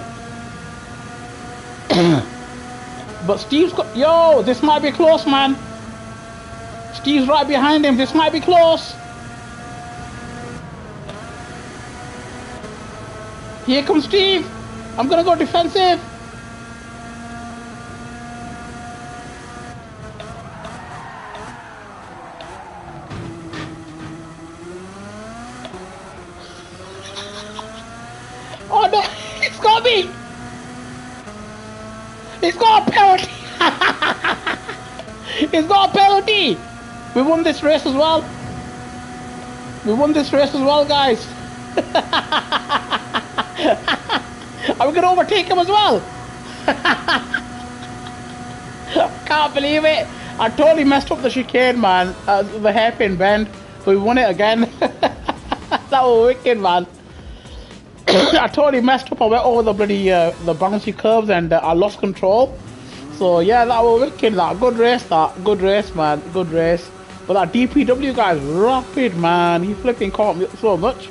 But Steve's got... Yo, this might be close, man. Steve's right behind him. This might be close. Here comes Steve. I'm going to go defensive. It's got a penalty! We won this race as well. We won this race as well, guys. Are we going to overtake him as well? I can't believe it. I totally messed up the chicane, man. The hairpin bend. But we won it again. That was wicked, man. I totally messed up. I went over the bloody the bouncy curves and I lost control. So yeah, that was wicked, that. Good race, that. Good race, man. Good race. But that DPW guy's rapid, man. He flipping caught me up so much.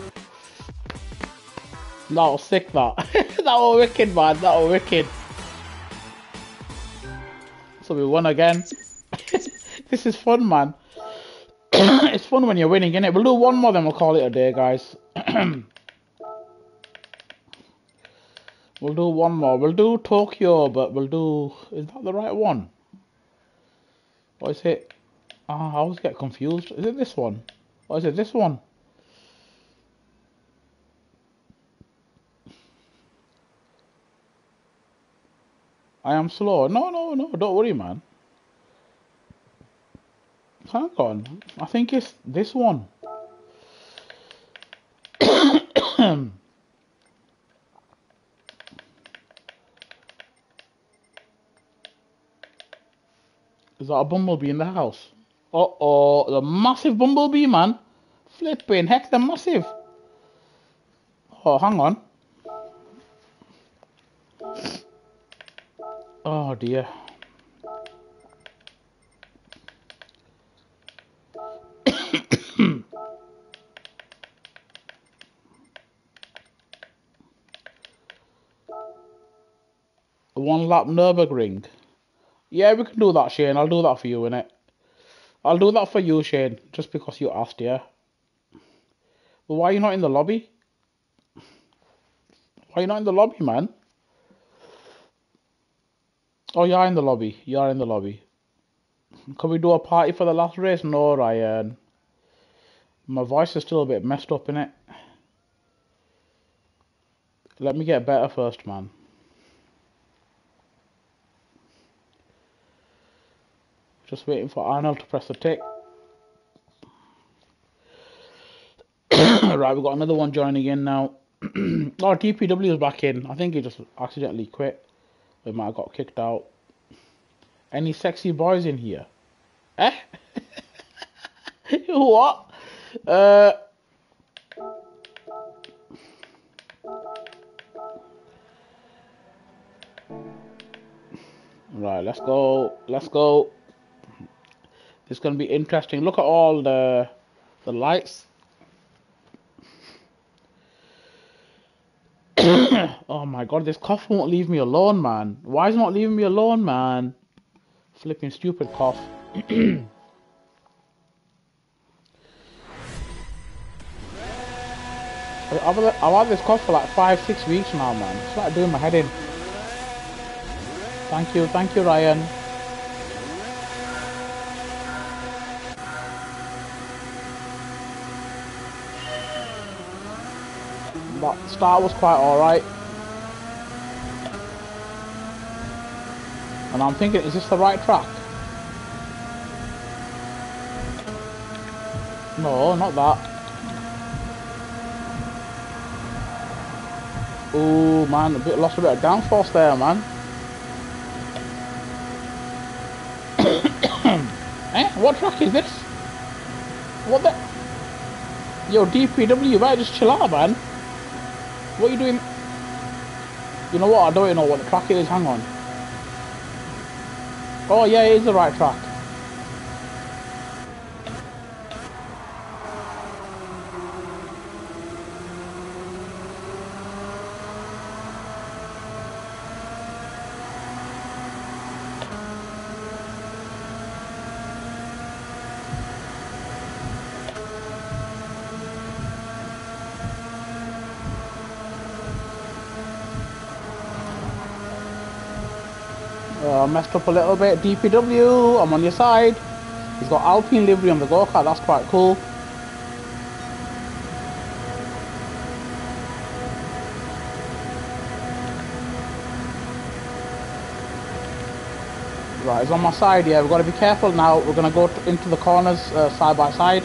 That was sick, that. That was wicked, man. That was wicked. So we won again. This is fun, man. It's fun when you're winning, innit? We'll do one more, then we'll call it a day, guys. We'll do one more. We'll do Tokyo, but we'll do... Is that the right one? Or is it... I always get confused. Is it this one? Or is it this one? I am slow. No. Don't worry, man. Hang on. I think it's this one. Is that a bumblebee in the house? Uh-oh, the massive bumblebee, man. Flipping heck, they're massive. Oh, hang on. Oh, dear. One lap Nürburgring. Yeah, we can do that, Shane. I'll do that for you, innit? I'll do that for you, Shane. Just because you asked, yeah? But why are you not in the lobby? Why are you not in the lobby, man? Oh, you are in the lobby. You are in the lobby. Can we do a party for the last race? No, Ryan. My voice is still a bit messed up, innit? Let me get better first, man. Just waiting for Arnold to press the tick. Right, we've got another one joining in now. Our TPW is back in. I think he just accidentally quit. We might have got kicked out. Any sexy boys in here? Eh? What? Right, let's go. Let's go. It's going to be interesting. Look at all the lights. Oh my god, this cough won't leave me alone, man. Why is it not leaving me alone, man? Flipping stupid cough. I've had this cough for like 5-6 weeks now, man. It's like doing my head in. Thank you, Ryan. That start was quite alright. And I'm thinking, is this the right track? No, not that. Ooh, man, lost a bit of downforce there, man. Eh? What track is this? What the? Yo, DPW, you better just chill out, man. What are you doing? You know what? I don't even know what the track is. Hang on. Oh, yeah, it is the right track. Messed up a little bit. DPW, I'm on your side. He's got Alpine livery on the go-kart. That's quite cool. Right, he's on my side. Yeah, we've got to be careful now. We're going to go into the corners side by side.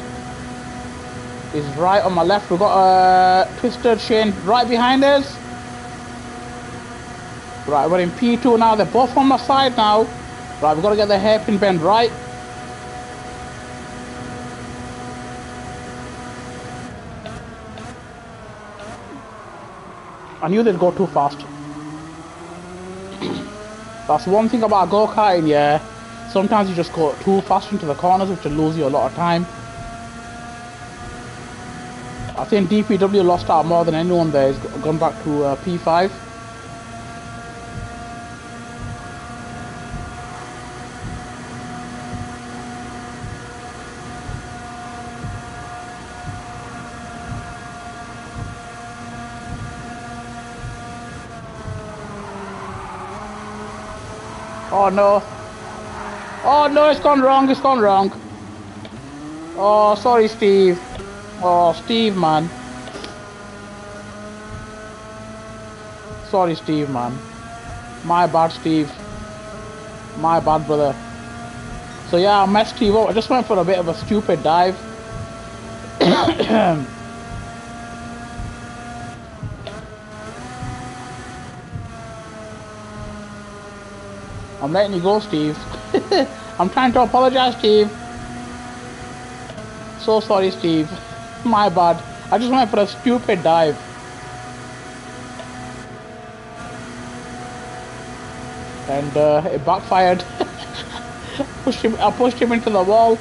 He's right on my left. We've got a Twisted Shane right behind us. Right, we're in P2 now. They're both on my side now. Right, we've got to get the hairpin bend right. I knew they'd go too fast. That's one thing about go-karting, yeah. Sometimes you just go too fast into the corners, which will lose you a lot of time. I think DPW lost out more than anyone there. He's gone back to P5. Oh no. Oh no, it's gone wrong, it's gone wrong. Oh, sorry, Steve. Oh, Steve, man. Sorry, Steve, man. My bad, Steve. My bad, brother. So yeah, I messed Steve up. I just went for a bit of a stupid dive. I'm letting you go, Steve. I'm trying to apologize, Steve. So sorry, Steve. My bad. I just went for a stupid dive. And it backfired. I pushed him into the wall.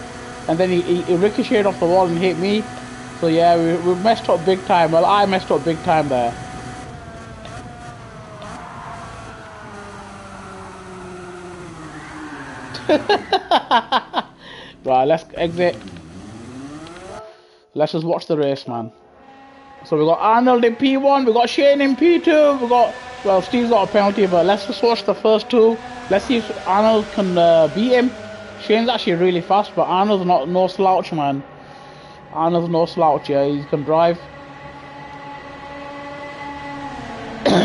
And then he ricocheted off the wall and hit me. So yeah, we messed up big time. Well, I messed up big time there. Right, let's exit. Let's just watch the race, man. So we got Arnold in P1, we got Shane in P2, we got, well, Steve's got a penalty, but let's just watch the first two. Let's see if Arnold can beat him. Shane's actually really fast, but Arnold's not no slouch, man. Arnold's no slouch, yeah, he can drive.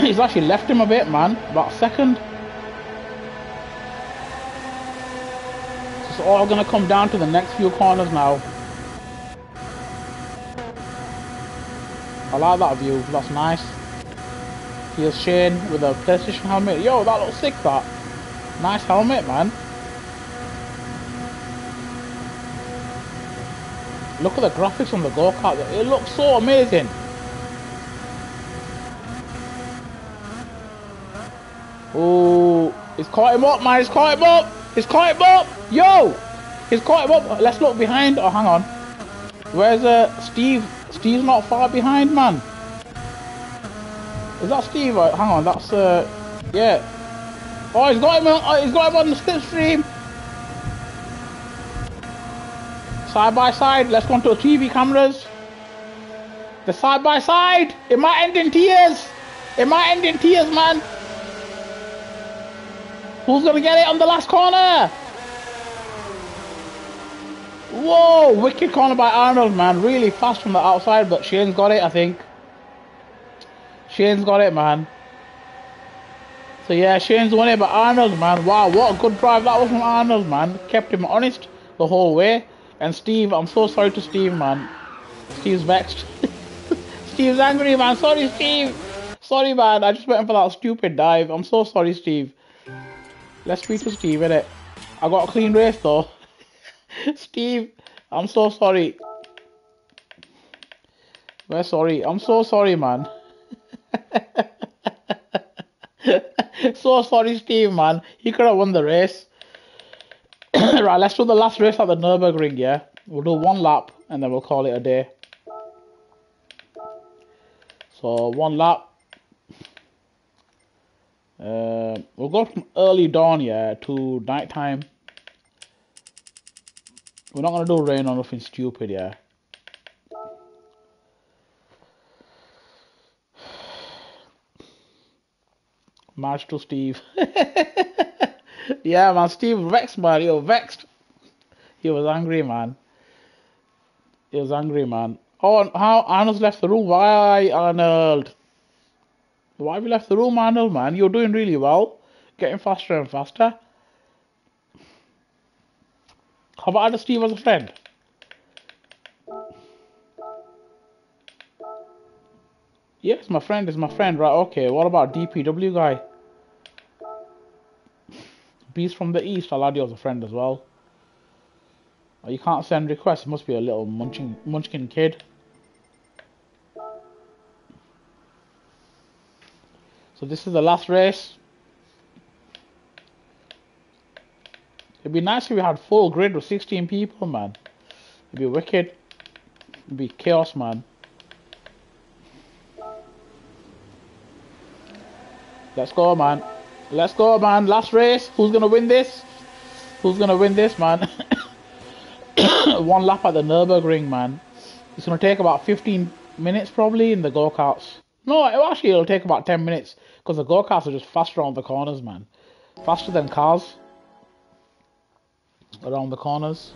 He's actually left him a bit, man, about a second. It's all gonna come down to the next few corners now. like that view, that's nice. Here's Shane with a PlayStation helmet. Yo, that looks sick, that. Nice helmet, man. Look at the graphics on the go-kart. It looks so amazing. Oh, he's caught him up, man. He's caught him up. He's caught him up. Yo, he's caught him up. Let's look behind. Oh, hang on. Where's Steve? Steve's not far behind, man. Is that Steve? Oh, hang on. That's yeah. Oh, he's got him. Oh, he's got him on the slipstream. Side by side. Let's go on to TV cameras. The side by side. It might end in tears. It might end in tears, man. Who's gonna get it on the last corner? Whoa, wicked corner by Arnold, man. Really fast from the outside, but Shane's got it, I think. Shane's got it, man. So yeah, Shane's won it, but Arnold, man. Wow, what a good drive that was from Arnold, man. Kept him honest the whole way. And Steve, I'm so sorry to Steve, man. Steve's vexed. Steve's angry, man. Sorry, Steve. Sorry, man. I just went for that stupid dive. I'm so sorry, Steve. Let's speak to Steve, innit? I got a clean race though. Steve, I'm so sorry. We're sorry. I'm so sorry, man. So sorry, Steve, man. He could have won the race. Right, let's do the last race at the Nürburgring, yeah? We'll do one lap and then we'll call it a day. So, one lap. We'll go from early dawn, yeah, to night time. We're not gonna do rain or nothing stupid, yeah. March to Steve. Yeah, man, Steve vexed, man. He was vexed. He was angry, man. He was angry, man. Oh, how Arnold's left the room. Why, Arnold? Why have you left the room, Arnold, man? You're doing really well. Getting faster and faster. How about adding Steve as a friend? Yes, my friend is my friend. Right, okay. What about DPW guy? Beast from the East. I'll add you as a friend as well. Oh, you can't send requests. It must be a little munchkin kid. So this is the last race. It'd be nice if we had full grid with 16 people, man. It'd be wicked. It'd be chaos, man. Let's go, man. Let's go, man. Last race. Who's gonna win this? Who's gonna win this, man? One lap at the Nürburgring, man. It's gonna take about 15 minutes probably in the go-karts. No, it'll take about 10 minutes because the go-karts are just fast around the corners, man. Faster than cars around the corners.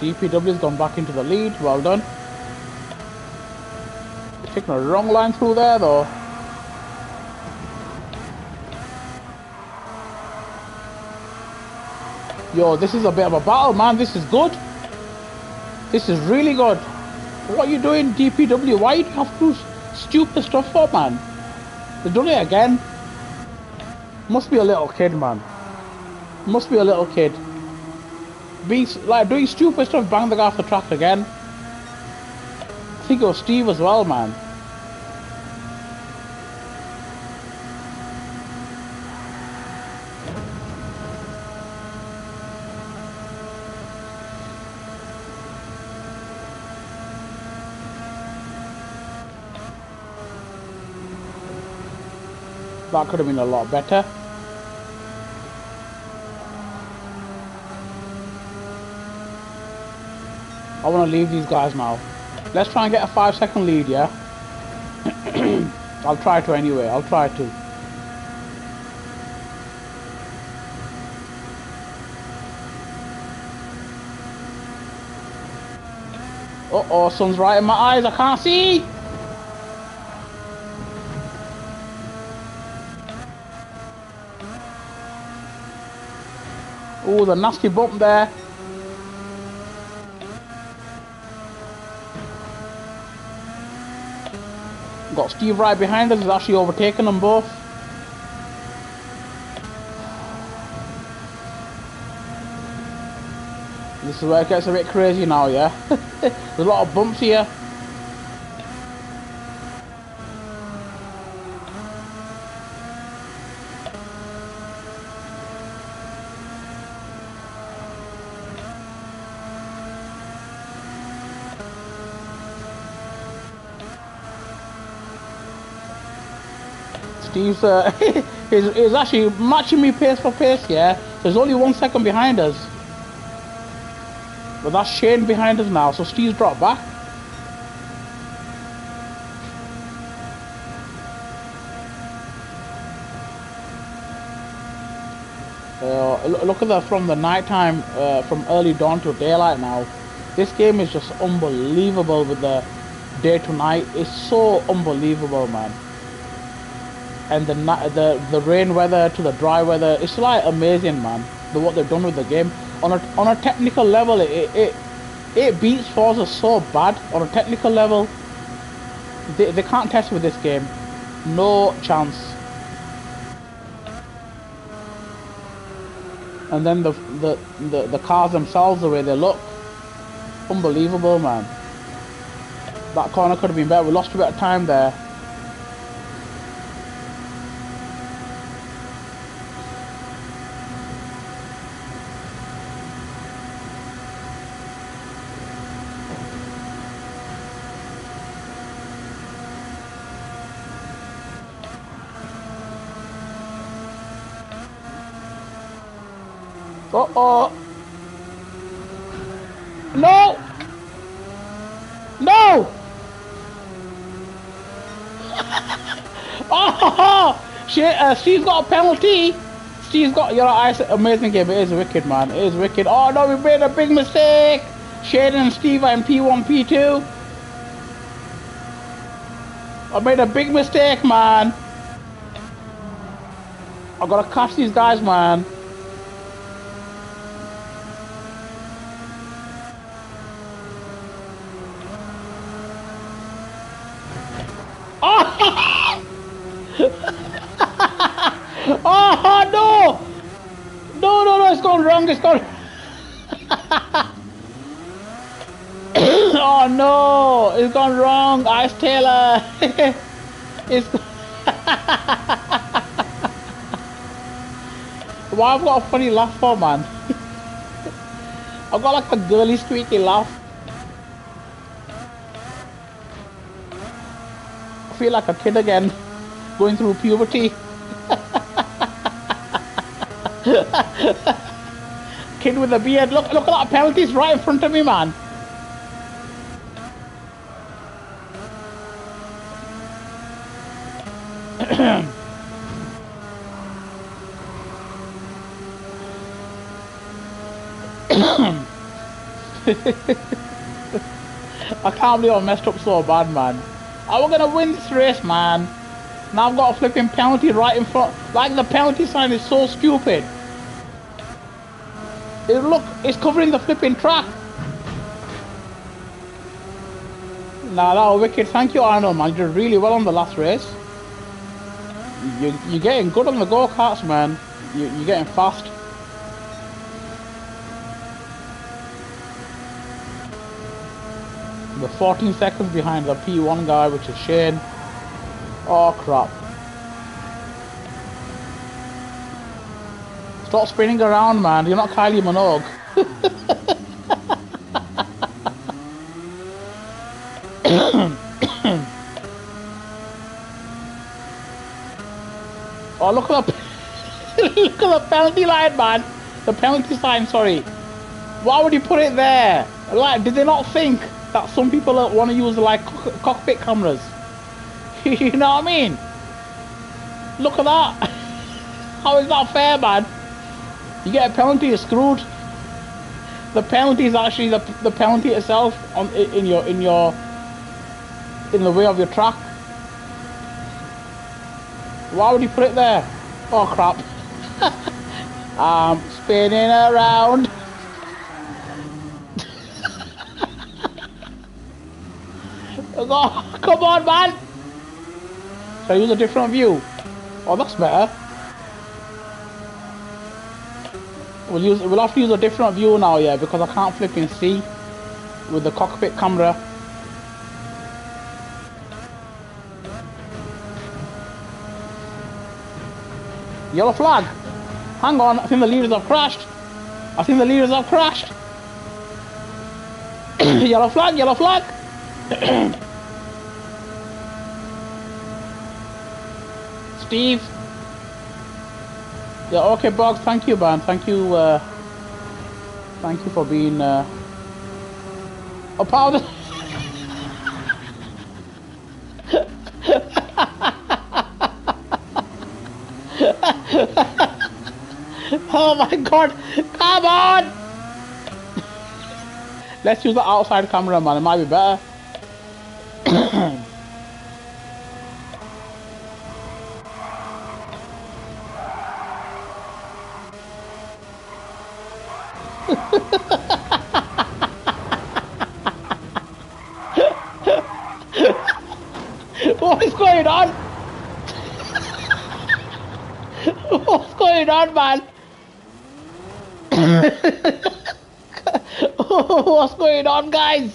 DPW's gone back into the lead. Well done. Taking a wrong line through there, though. Yo, this is a bit of a battle, man. This is good. This is really good. What are you doing, DPW? Why do you have to do stupid stuff for, man? They're doing it again. Must be a little kid, man. Must be a little kid. Doing stupid stuff, bang the guy off the track again. I think it was Steve as well, man. That could have been a lot better. I want to leave these guys now. Let's try and get a 5-second lead, yeah? I'll try to anyway, I'll try to. Uh-oh, sun's right in my eyes, I can't see! Oh, the nasty bump there. Got Steve right behind us, he's actually overtaken them both. This is where it gets a bit crazy now, yeah? There's a lot of bumps here. Steve's he's actually matching me pace for pace, yeah? There's only 1 second behind us. But that's Shane behind us now, so Steve's dropped back. Look at that, from the night time, from early dawn to daylight now. This game is just unbelievable with the day to night. It's so unbelievable, man. And the rain weather to the dry weather, it's like amazing, man. What they've done with the game. On a technical level, it beats Forza so bad. On a technical level, they can't test with this game, no chance. And then the cars themselves, the way they look, unbelievable, man. That corner could have been better. We lost a bit of time there. Uh-oh. No! No! Oh! She's got a penalty! She's got... You know, amazing game. It is wicked, man. It is wicked. Oh, no, we made a big mistake! Shane and Steve are in P1, P2. I made a big mistake, man. I gotta catch these guys, man. It's gone. Oh no, it's gone wrong, Ice Taylor. It's Why I've got a funny laugh for, man? I've got like a girly squeaky laugh. I feel like a kid again, going through puberty. Kid with a beard, look at that penalty, it's right in front of me, man. I can't believe I messed up so bad, man. I was gonna win this race, man. Now I've got a flipping penalty right in front. Like, the penalty sign is so stupid. Look, it's covering the flipping track. Nah, that was wicked. Thank you, Arnold, man. You did really well on the last race. You're getting good on the go-karts, man. You're getting fast. We're 14 seconds behind the P1 guy, which is Shane. Oh, crap. Stop spinning around, man. You're not Kylie Minogue. Oh, look at the look at the penalty line, man. The penalty sign, sorry. Why would you put it there? Like, did they not think that some people want to use like cockpit cameras? You know what I mean? Look at that. How is that fair, man? You get a penalty, you're screwed. The penalty is actually the penalty itself on in the way of your track. Why would you put it there? Oh crap! I'm spinning around. Oh, come on, man! Shall I use a different view? Oh, that's better. We'll have to use a different view now, yeah, because I can't flip and see with the cockpit camera. Yellow flag. Hang on, I think the leaders have crashed. I think the leaders have crashed. Yellow flag, yellow flag. Steve. Yeah, okay, Boggs, thank you, man. Thank you for being a powder. Oh my god, come on! Let's use the outside camera, man, it might be better. What is going on? What's going on, man? What's going on, guys?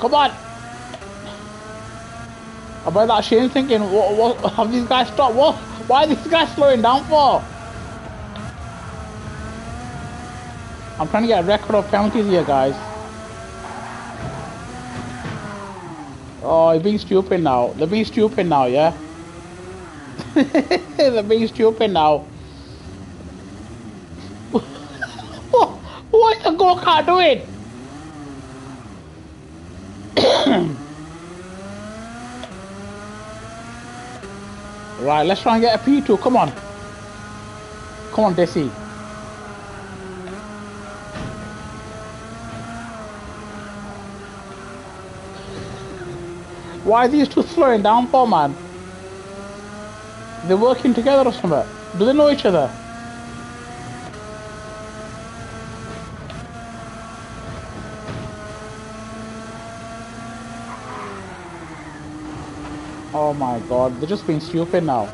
Come on! I bet that Shane thinking, what have these guys stopped? What? Why are these guys slowing down for? I'm trying to get a record of penalties here, guys. Oh, you're being stupid now. They're being stupid now, yeah? They're being stupid now. What is the go-kart doing? Right, let's try and get a P2, come on. Come on, Desi. Why are these two slowing down for, man? They're working together or something. Do they know each other? Oh my god, they're just being stupid now.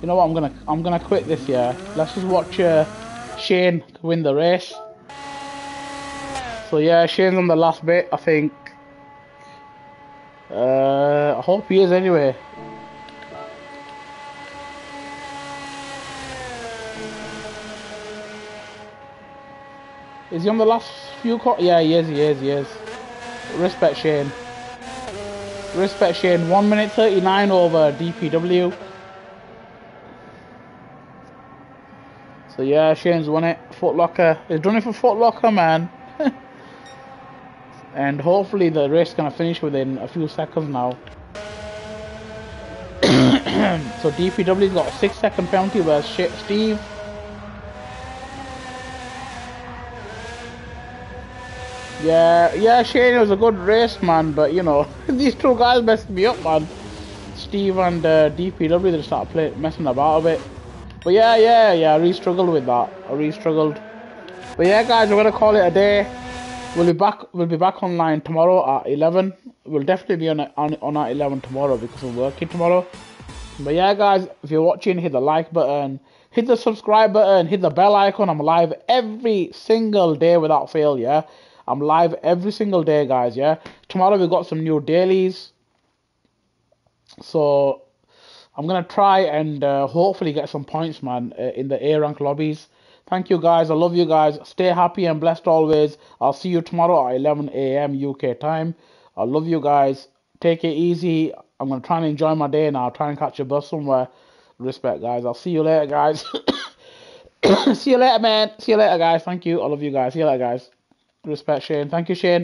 You know what, I'm gonna quit this year. Let's just watch Shane win the race. So yeah, Shane's on the last bit, I think. I hope he is anyway. Is he on the last few cars? Yeah, he is. Respect Shane. Respect Shane. 1:39 over DPW. So yeah, Shane's won it. Foot Locker. He's done it for Foot Locker, man. And hopefully the race is going to finish within a few seconds now. So DPW's got a 6-second penalty versus Steve. Yeah, Shane, it was a good race, man, but you know, these two guys messed me up, man. Steve and DPW, they started messing about a bit. But yeah, I really struggled with that. But yeah, guys, we're going to call it a day. We'll be back online tomorrow at 11. We'll definitely be on at 11 tomorrow because we're working tomorrow. But yeah, guys, if you're watching, hit the like button, hit the subscribe button, hit the bell icon. I'm live every single day without fail, yeah? I'm live every single day, guys, yeah? Tomorrow we've got some new dailies. So I'm going to try and hopefully get some points, man, in the A rank lobbies. Thank you, guys. I love you guys. Stay happy and blessed always. I'll see you tomorrow at 11 a.m. UK time. I love you guys. Take it easy. I'm going to try and enjoy my day now. Try and catch a bus somewhere. Respect, guys. I'll see you later, guys. See you later, man. See you later, guys. Thank you. I love you guys. See you later, guys. Respect, Shane. Thank you, Shane.